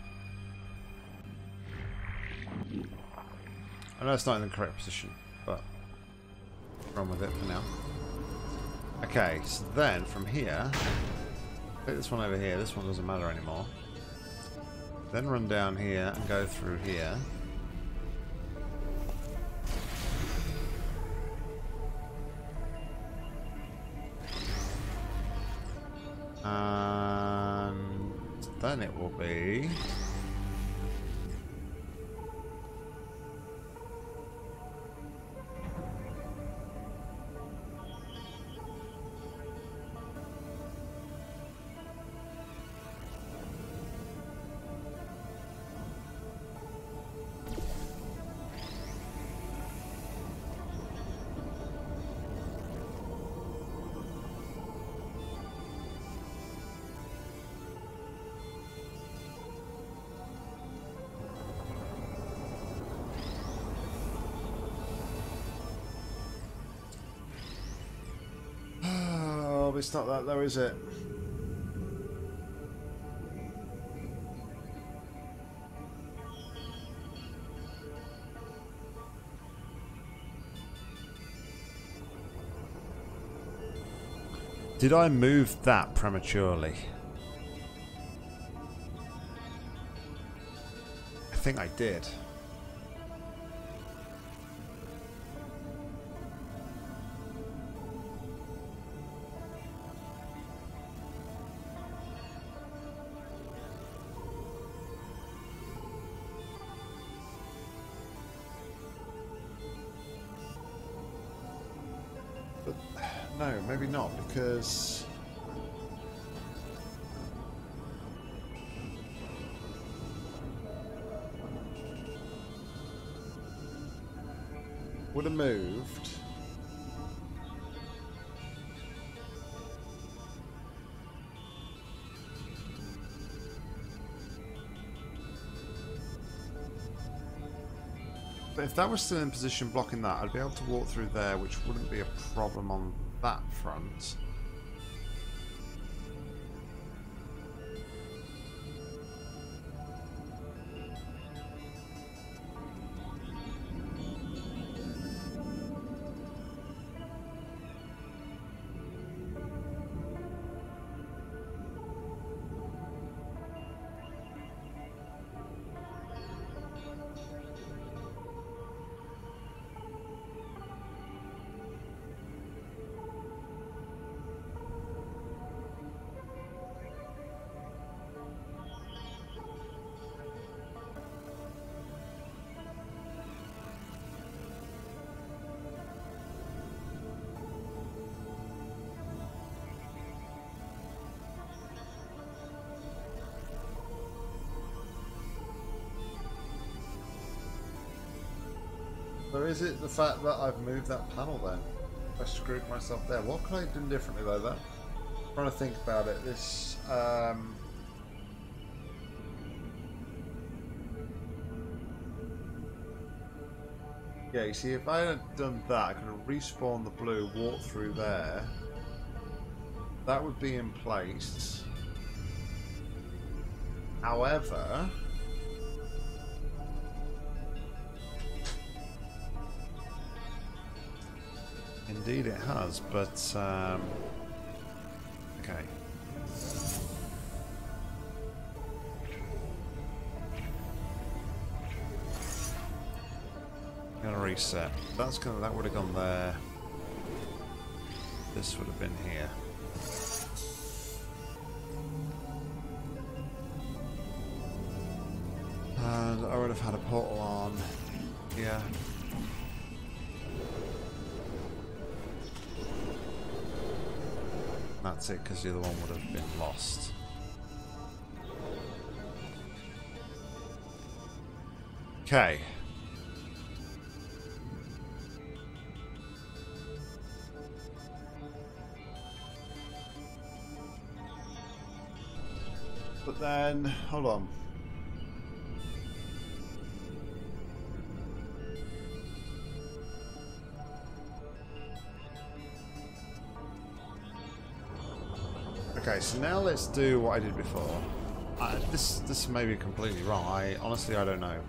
I know it's not in the correct position, but run with it for now. Okay, so then from here, take this one over here, this one doesn't matter anymore. Then run down here and go through here. And then it will be... It's not that though, is it? Did I move that prematurely? I think I did. No, maybe not, because... would have moved... But if that was still in position blocking that, I'd be able to walk through there, which wouldn't be a problem on... that front. Or is it the fact that I've moved that panel then? I screwed myself there. What could I have done differently though then? I'm trying to think about it. This, um... yeah, you see, if I had done that, I could have respawned the blue, walked through there. That would be in place. However... indeed it has, but, um, okay. Gonna reset. That's gonna that would have gone there. This would have been here. And I would have had a portal on. Yeah. That's it, because the other one would have been lost. Okay. But then, hold on. Okay, so now let's do what I did before. I, this this may be completely wrong. I honestly I don't know.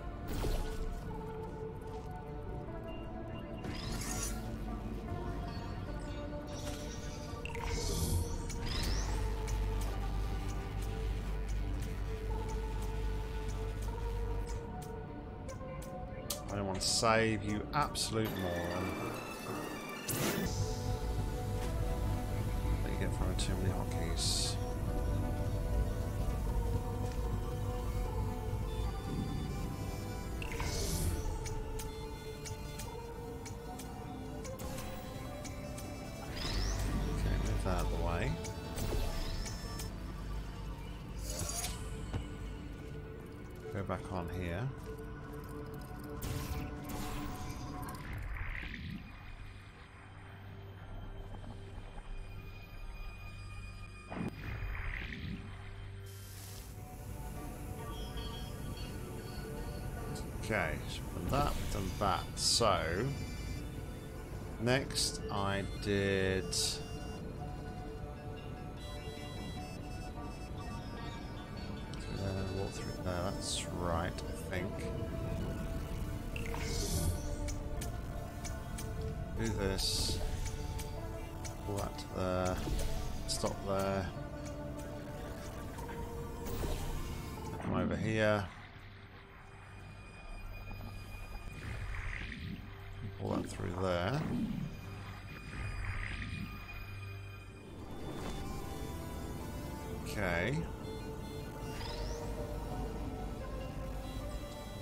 I don't want to save, you absolute moron. What do you get from too many hotkeys? Okay, move that out of the way. Go back on here. Okay, from that, done that. So, next I did... Uh, walk through there, that's right, I think. Do this. Pull that to there. Stop there. Come over here. Through there. Okay.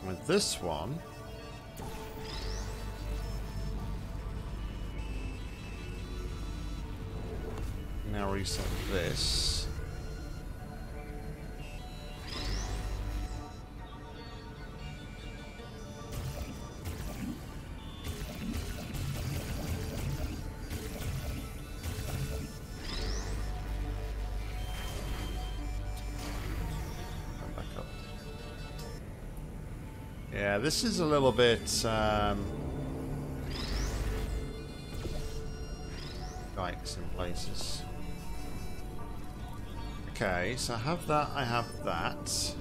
With this one, now reset this. Yeah, this is a little bit, um... dikes in places. Okay, so I have that, I have that.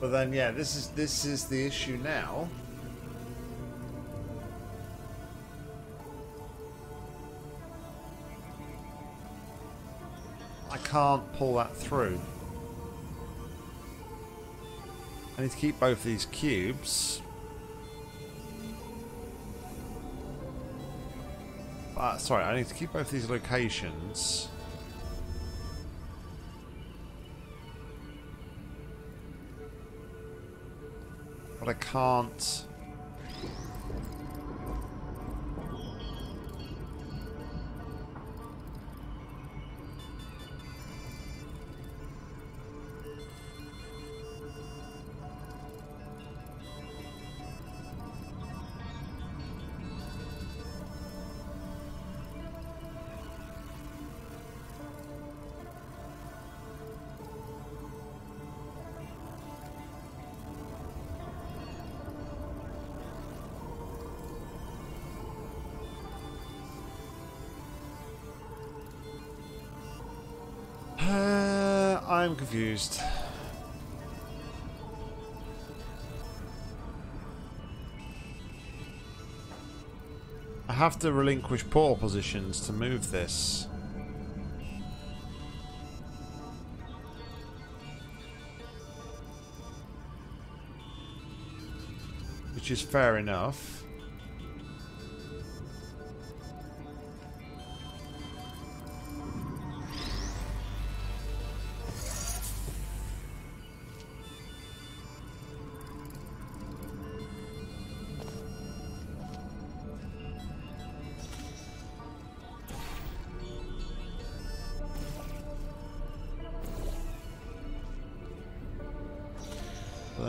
But then, yeah, this is this is the issue now. I can't pull that through. I need to keep both these cubes. Uh, sorry, I need to keep both these locations. But I can't. I'm confused. I have to relinquish portal positions to move this. Which is fair enough.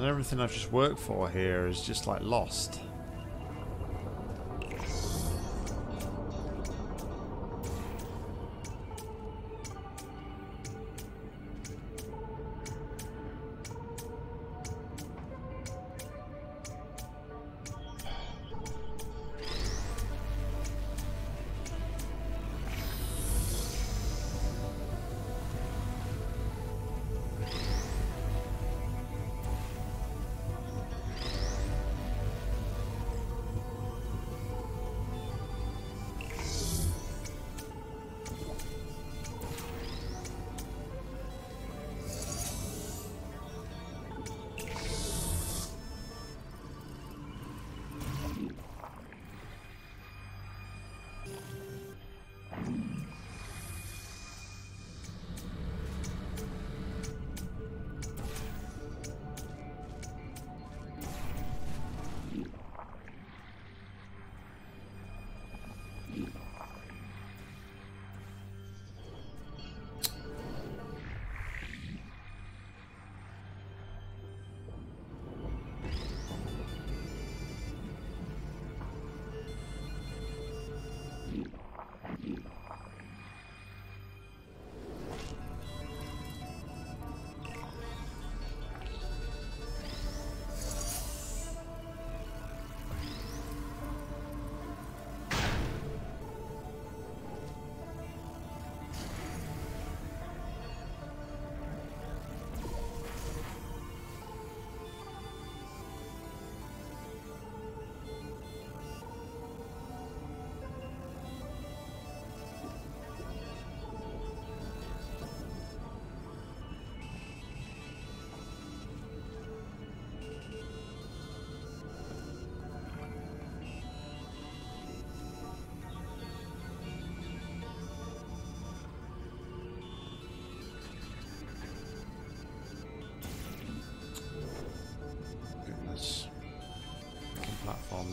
Everything I've just worked for here is just like lost.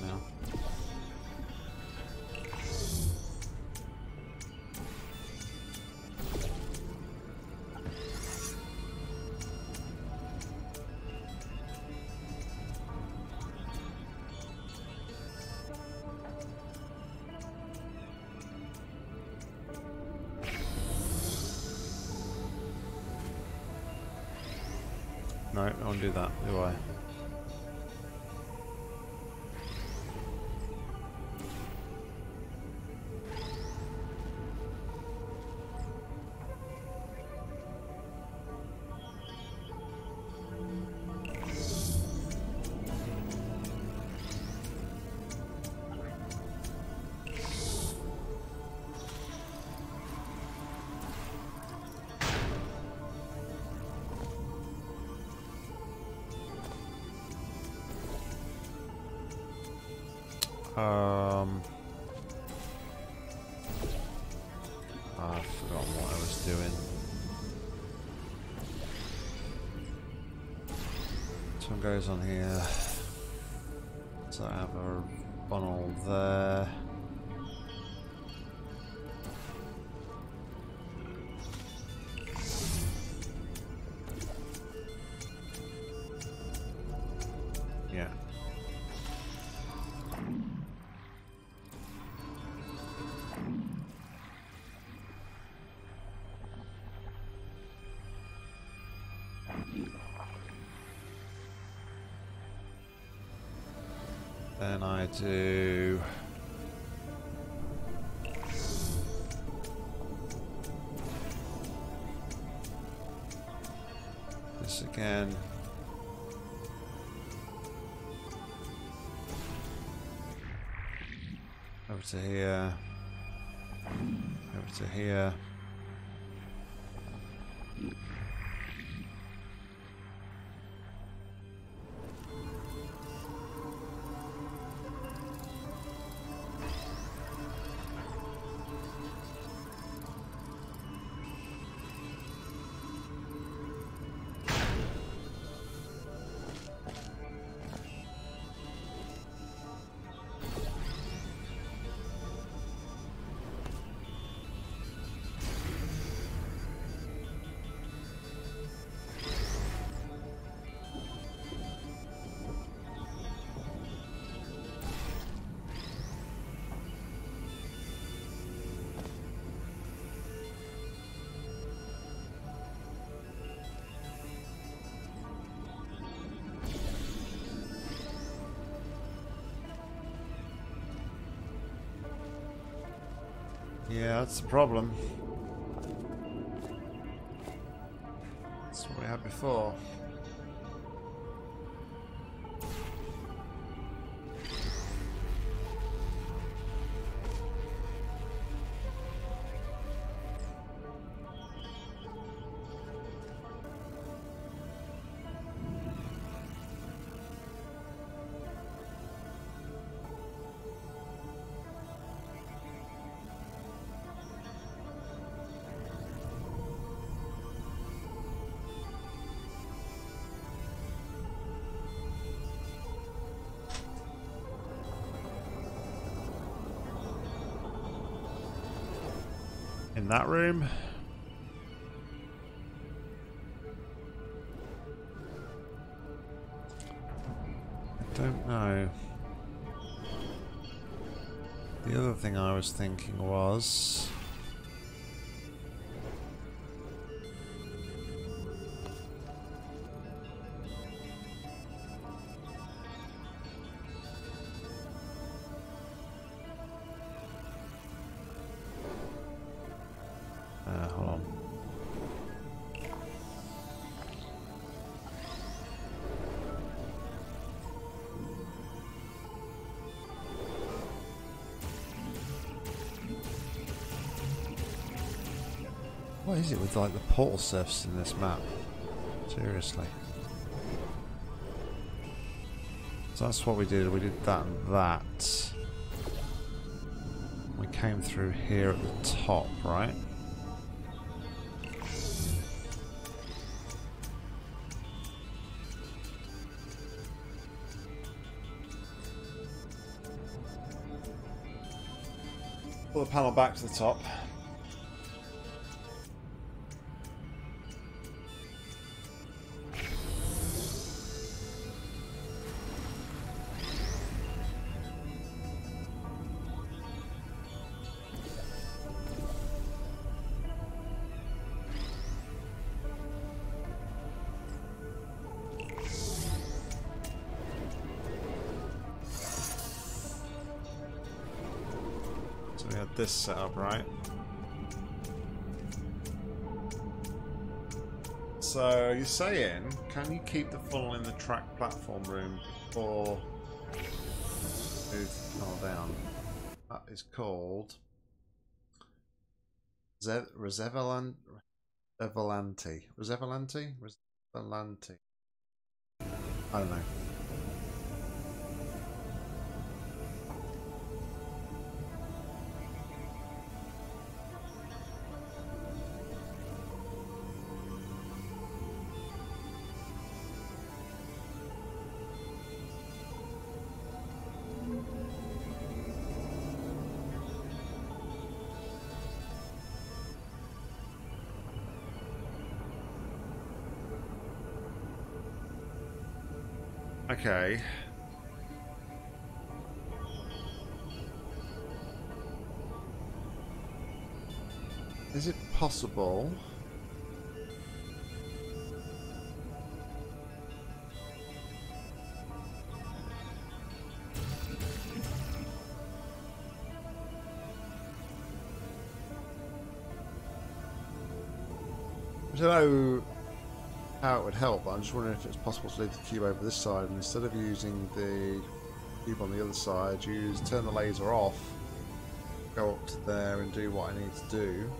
Now. No, I don't do that, do I? Um, I've forgotten what I was doing. This one goes on here. So I have a funnel there. Then I do this again. Over to here. Over to here. Yeah, that's the problem. That's what we had before. In that room. I don't know. The other thing I was thinking was... What is it with like the portal surfaces in this map? Seriously. So that's what we did. We did that and that. We came through here at the top, right? Pull the panel back to the top. We had this set up, right? So you're saying, can you keep the funnel in the track platform room before move the funnel down? That is called Rezvaniti. Rezvaniti. Rezvaniti. I don't know. Okay. Is it possible? I don't know. how it would help, but I'm just wondering if it's possible to leave the cube over this side, and instead of using the cube on the other side, use turn the laser off, go up to there and do what I need to do.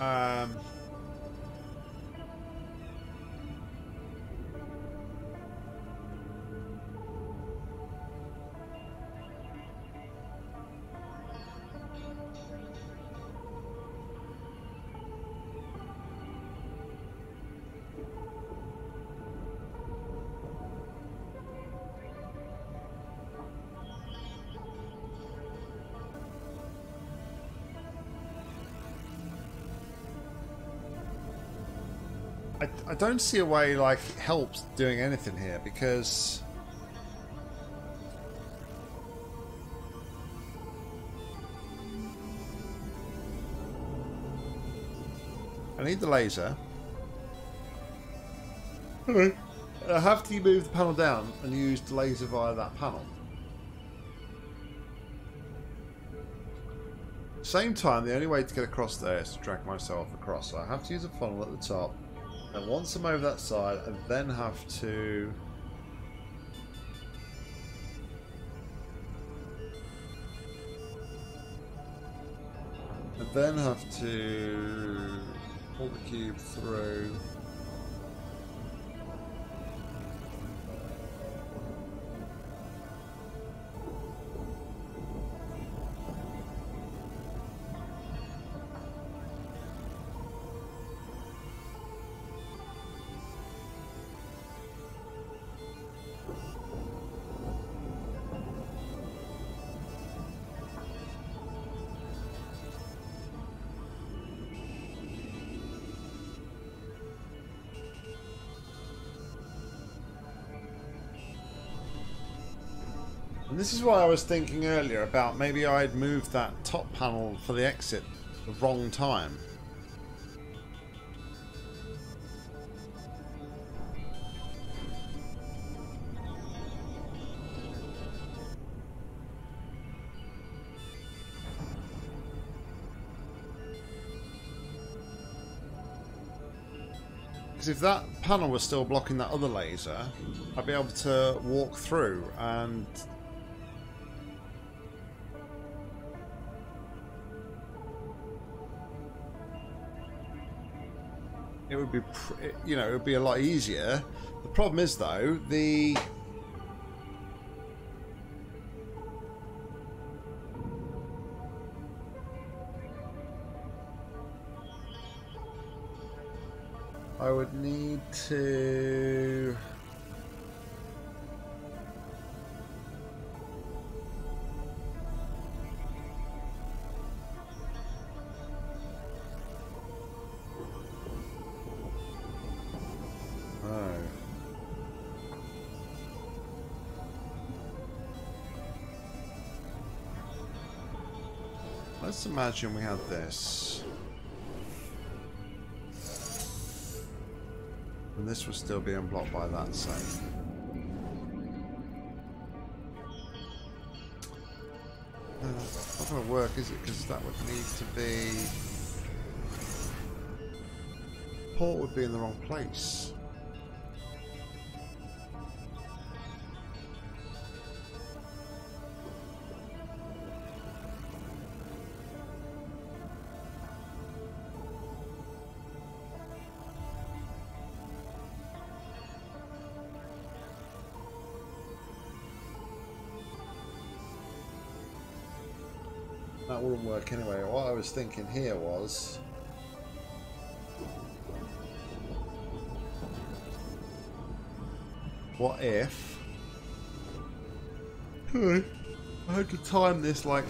Um, I don't see a way like it helps doing anything here, because I need the laser. Okay. I have to move the panel down and use the laser via that panel. Same time, the only way to get across there is to drag myself across. So I have to use a funnel at the top. And once I'm over that side, I then have to I then have to pull the cube through. And this is why I was thinking earlier about maybe I'd moved that top panel for the exit the wrong time. Because if that panel was still blocking that other laser, I'd be able to walk through and it would be, you know, it would be a lot easier. The problem is, though, the I would need to. Let's imagine we had this, and this was still being blocked by that side. Uh, it's not going to work, is it? Because that would need to be. The port would be in the wrong place. That wouldn't work anyway. What I was thinking here was What if I had to time this like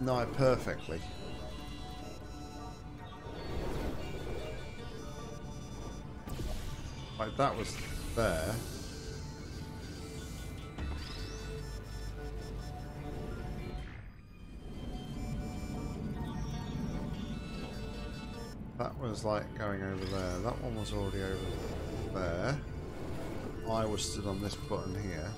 nigh perfectly? Like that was there. That was like going over there. That one was already over there. I was stood on this button here.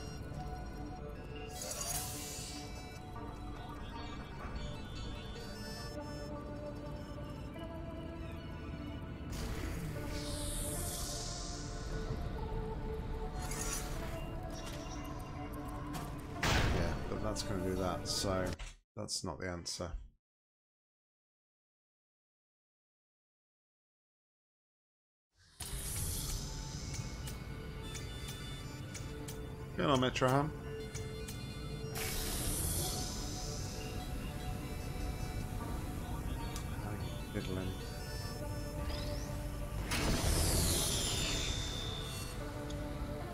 Yeah, but that's going to do that, so that's not the answer. Hello, Metroham. Diddling.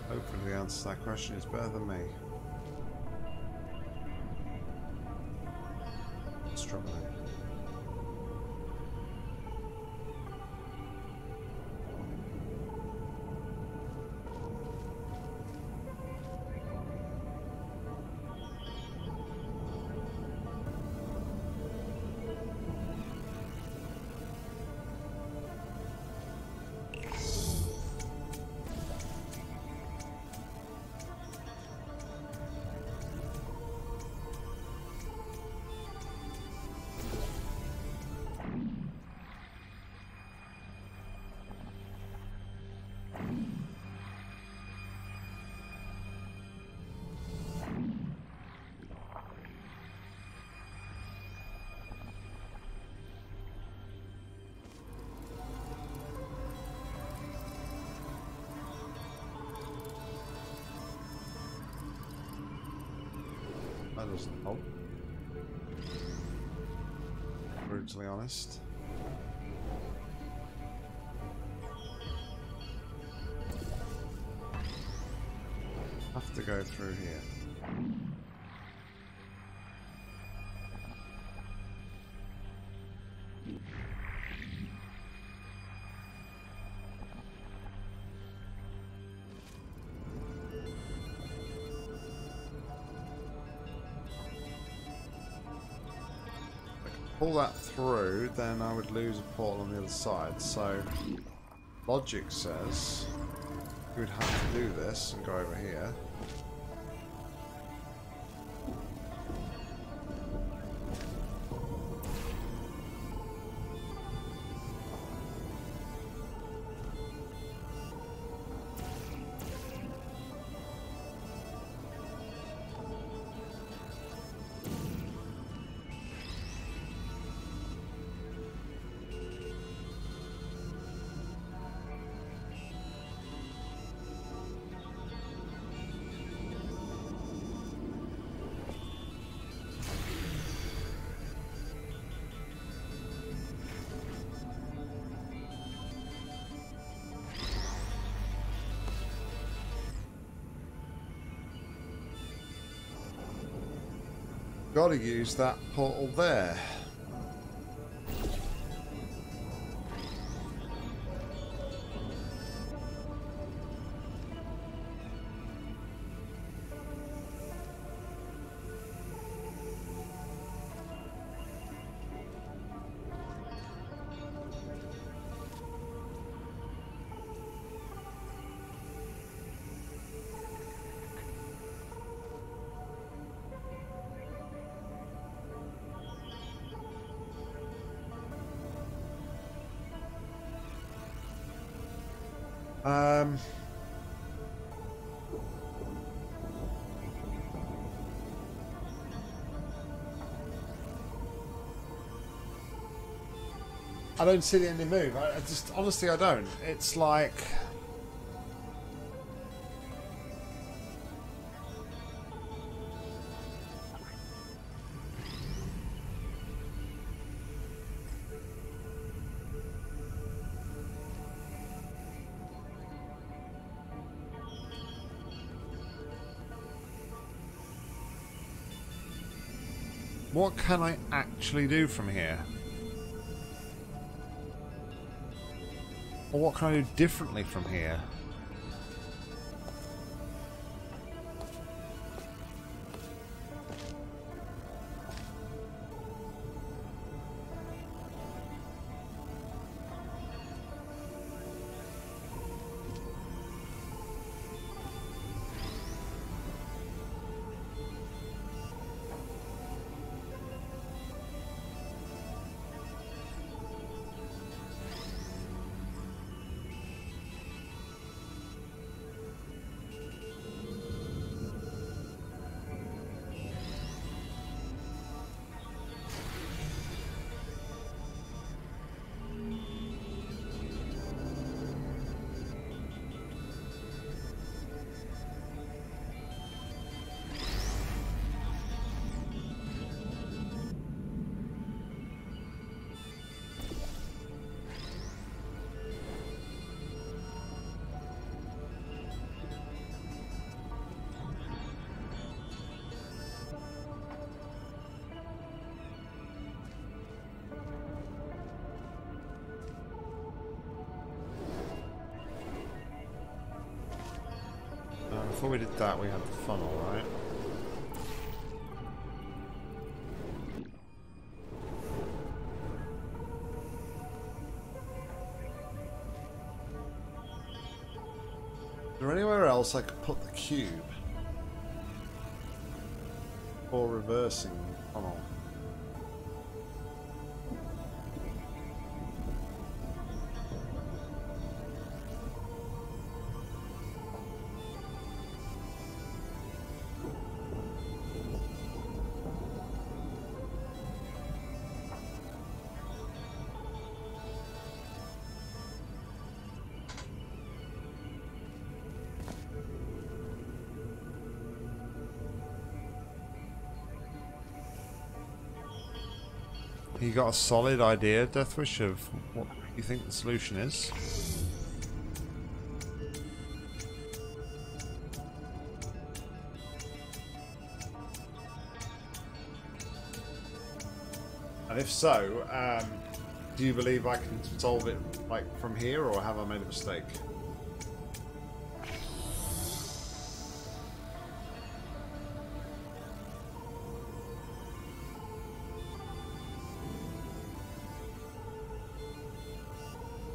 Hopefully the answer to that question is better than me. Struggling. That doesn't help. Brutally honest. Have to go through here. Pull that through, then I would lose a portal on the other side. So logic says we would have to do this and go over here. Gotta use that portal there. Um, I don't see the end of the move. I, I just honestly, I don't. It's like What can I actually do from here? Or what can I do differently from here? Before we did that, we had the funnel, right? Is there anywhere else I could put the cube? Or reversing the funnel? You got a solid idea, Deathwish, of what you think the solution is? And if so, um, do you believe I can solve it like from here, or have I made a mistake? I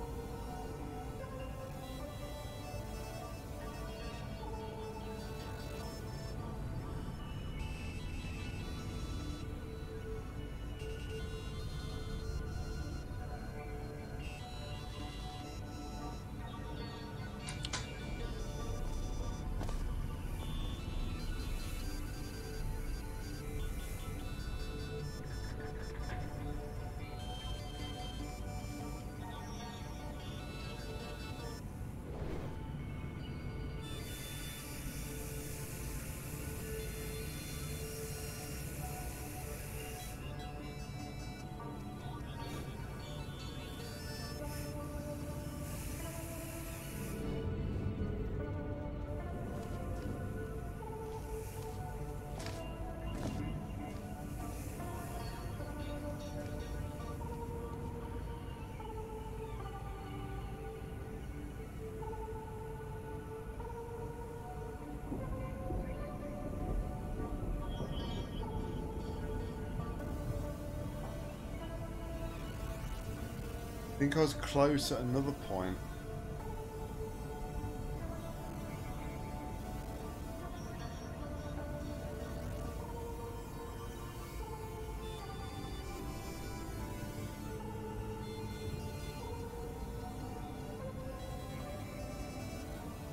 think I was close at another point.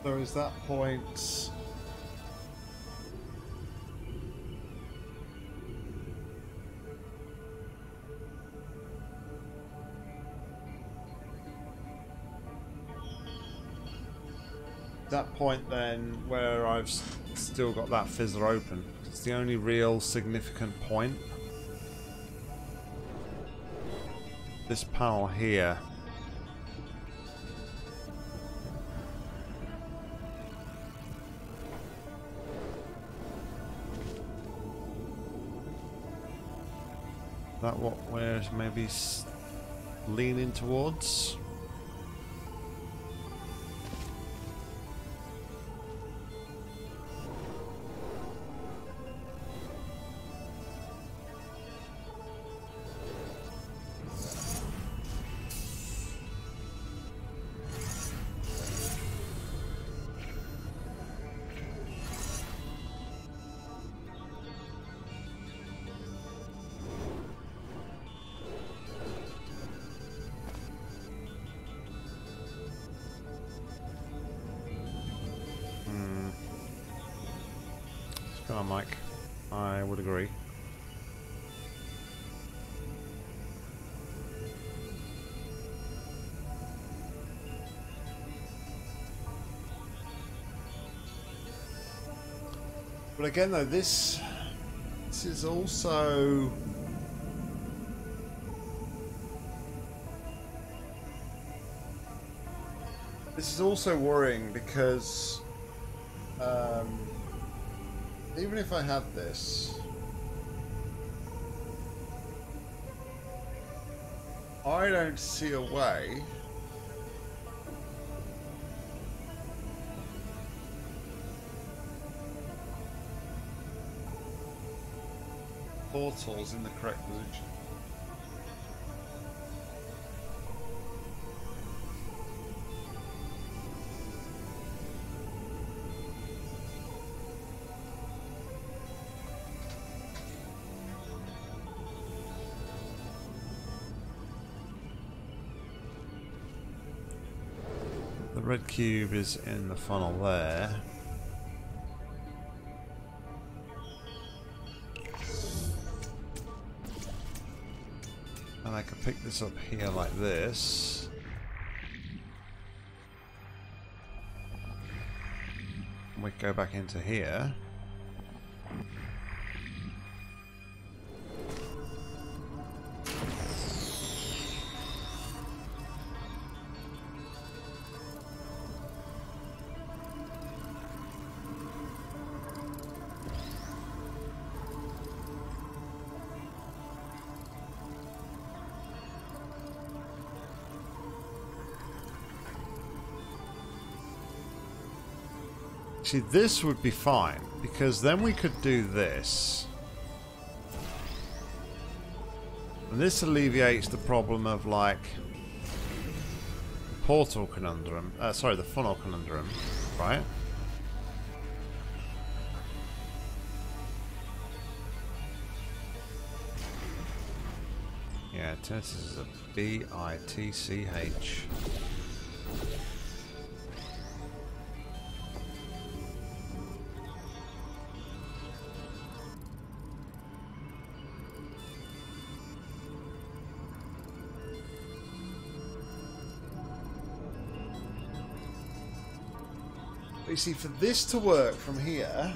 There is that point. That point then where I've still got that fizzler open. It's the only real significant point. This panel here. that what we're maybe leaning towards? But again, though, this this is also this is also worrying because um, even if I had this, I don't see a way. Portals in the correct position. The red cube is in the funnel there. I could pick this up here like this. And we go back into here. See, this would be fine, because then we could do this. And this alleviates the problem of, like, the portal conundrum. Uh, sorry, the funnel conundrum, right? Yeah, tinnitus is a B I T C H. You see, for this to work from here,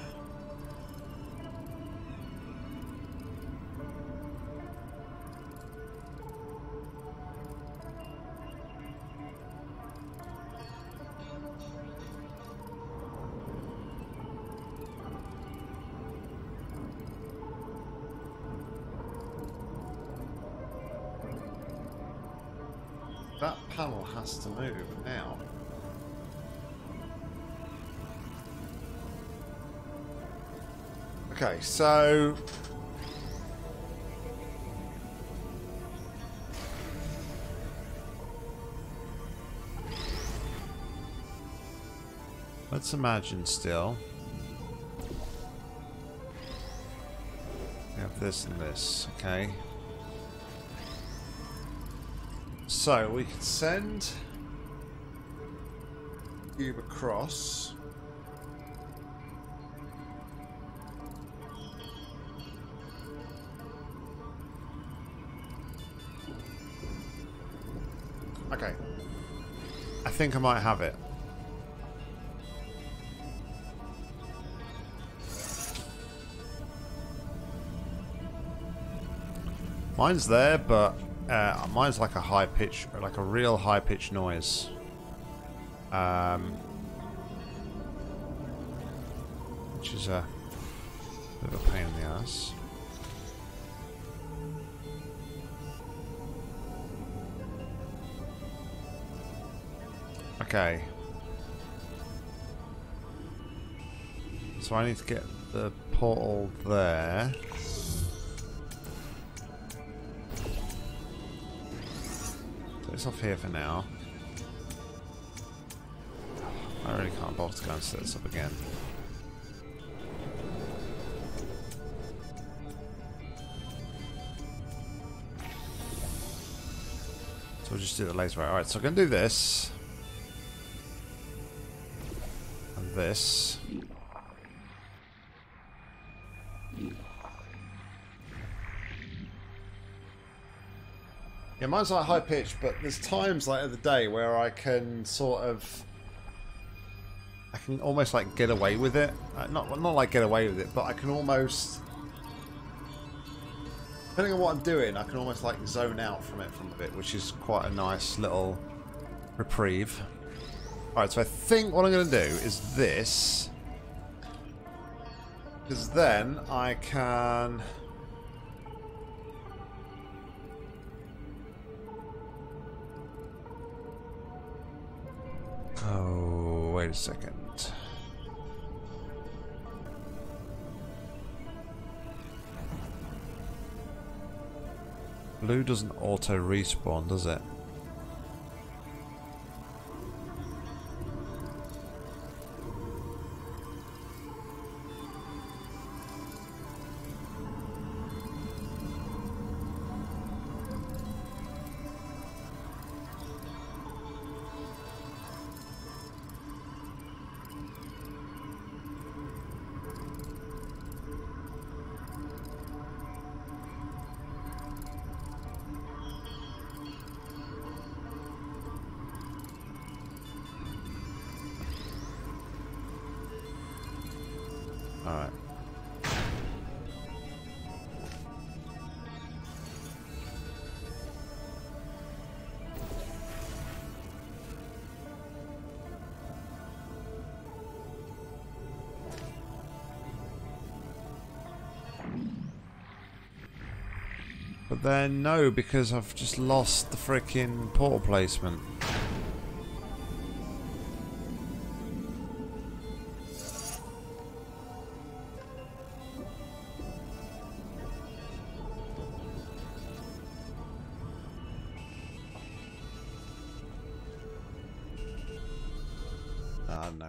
that panel has to move now. Okay, so let's imagine still we have this and this, okay? So we can send cube across. Okay, I think I might have it. Mine's there, but uh, mine's like a high pitch, like a real high pitch noise. Um, which is a bit of a pain in the ass. Okay. So I need to get the portal there. So it's off here for now. I really can't bother to go and set this up again. So we'll just do the laser. Alright, so I can do this. And this. Yeah, mine's like high pitch, but there's times like of the day where I can sort of... I can almost like get away with it. Uh, not not like get away with it, but I can almost, depending on what I'm doing, I can almost like zone out from it from a bit, which is quite a nice little reprieve. Alright, so I think what I'm going to do is this, because then I can... Oh, wait a second. Blue doesn't auto respawn, does it? But then, no, because I've just lost the frickin' portal placement. Ah, no.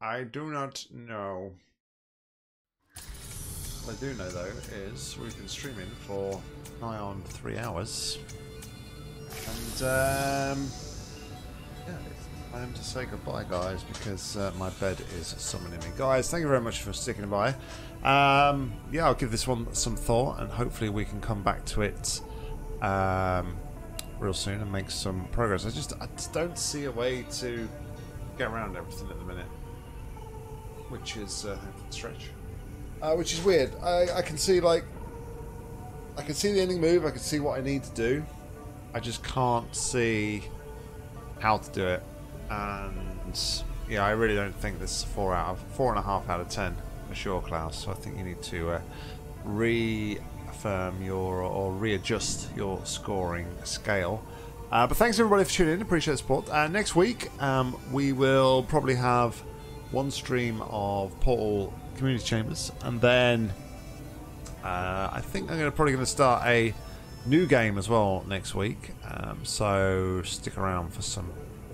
I do not know. What I do know though is we've been streaming for nigh on three hours, and um, yeah, it's time to say goodbye, guys, because uh, my bed is summoning me. Guys, thank you very much for sticking by. Um, yeah, I'll give this one some thought, and hopefully we can come back to it um, real soon and make some progress. I just I just don't see a way to get around everything at the minute, which is uh, a stretch. Uh, which is weird. I, I can see like I can see the ending move, I can see what I need to do. I just can't see how to do it. And yeah, I really don't think this is four out of four and a half out of ten for sure, Klaus. So I think you need to uh, reaffirm your or readjust your scoring scale. Uh, but thanks everybody for tuning in, appreciate the support. Uh, next week um, we will probably have one stream of Portal Community Chambers, and then uh, I think I'm gonna, probably going to start a new game as well next week, um, so stick around for some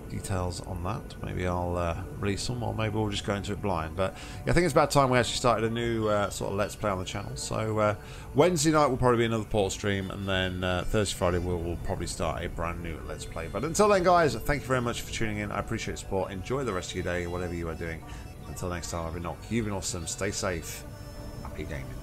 details on that. Maybe I'll uh, release some, or maybe we'll just go into it blind, but yeah, I think it's about time we actually started a new uh, sort of Let's Play on the channel. So uh, Wednesday night will probably be another Portal stream, and then uh, Thursday, Friday we'll, we'll probably start a brand new Let's Play. But until then, guys, thank you very much for tuning in. I appreciate your support. Enjoy the rest of your day, whatever you are doing. Until next time, I've been Nock. You've been awesome. Stay safe. Happy gaming.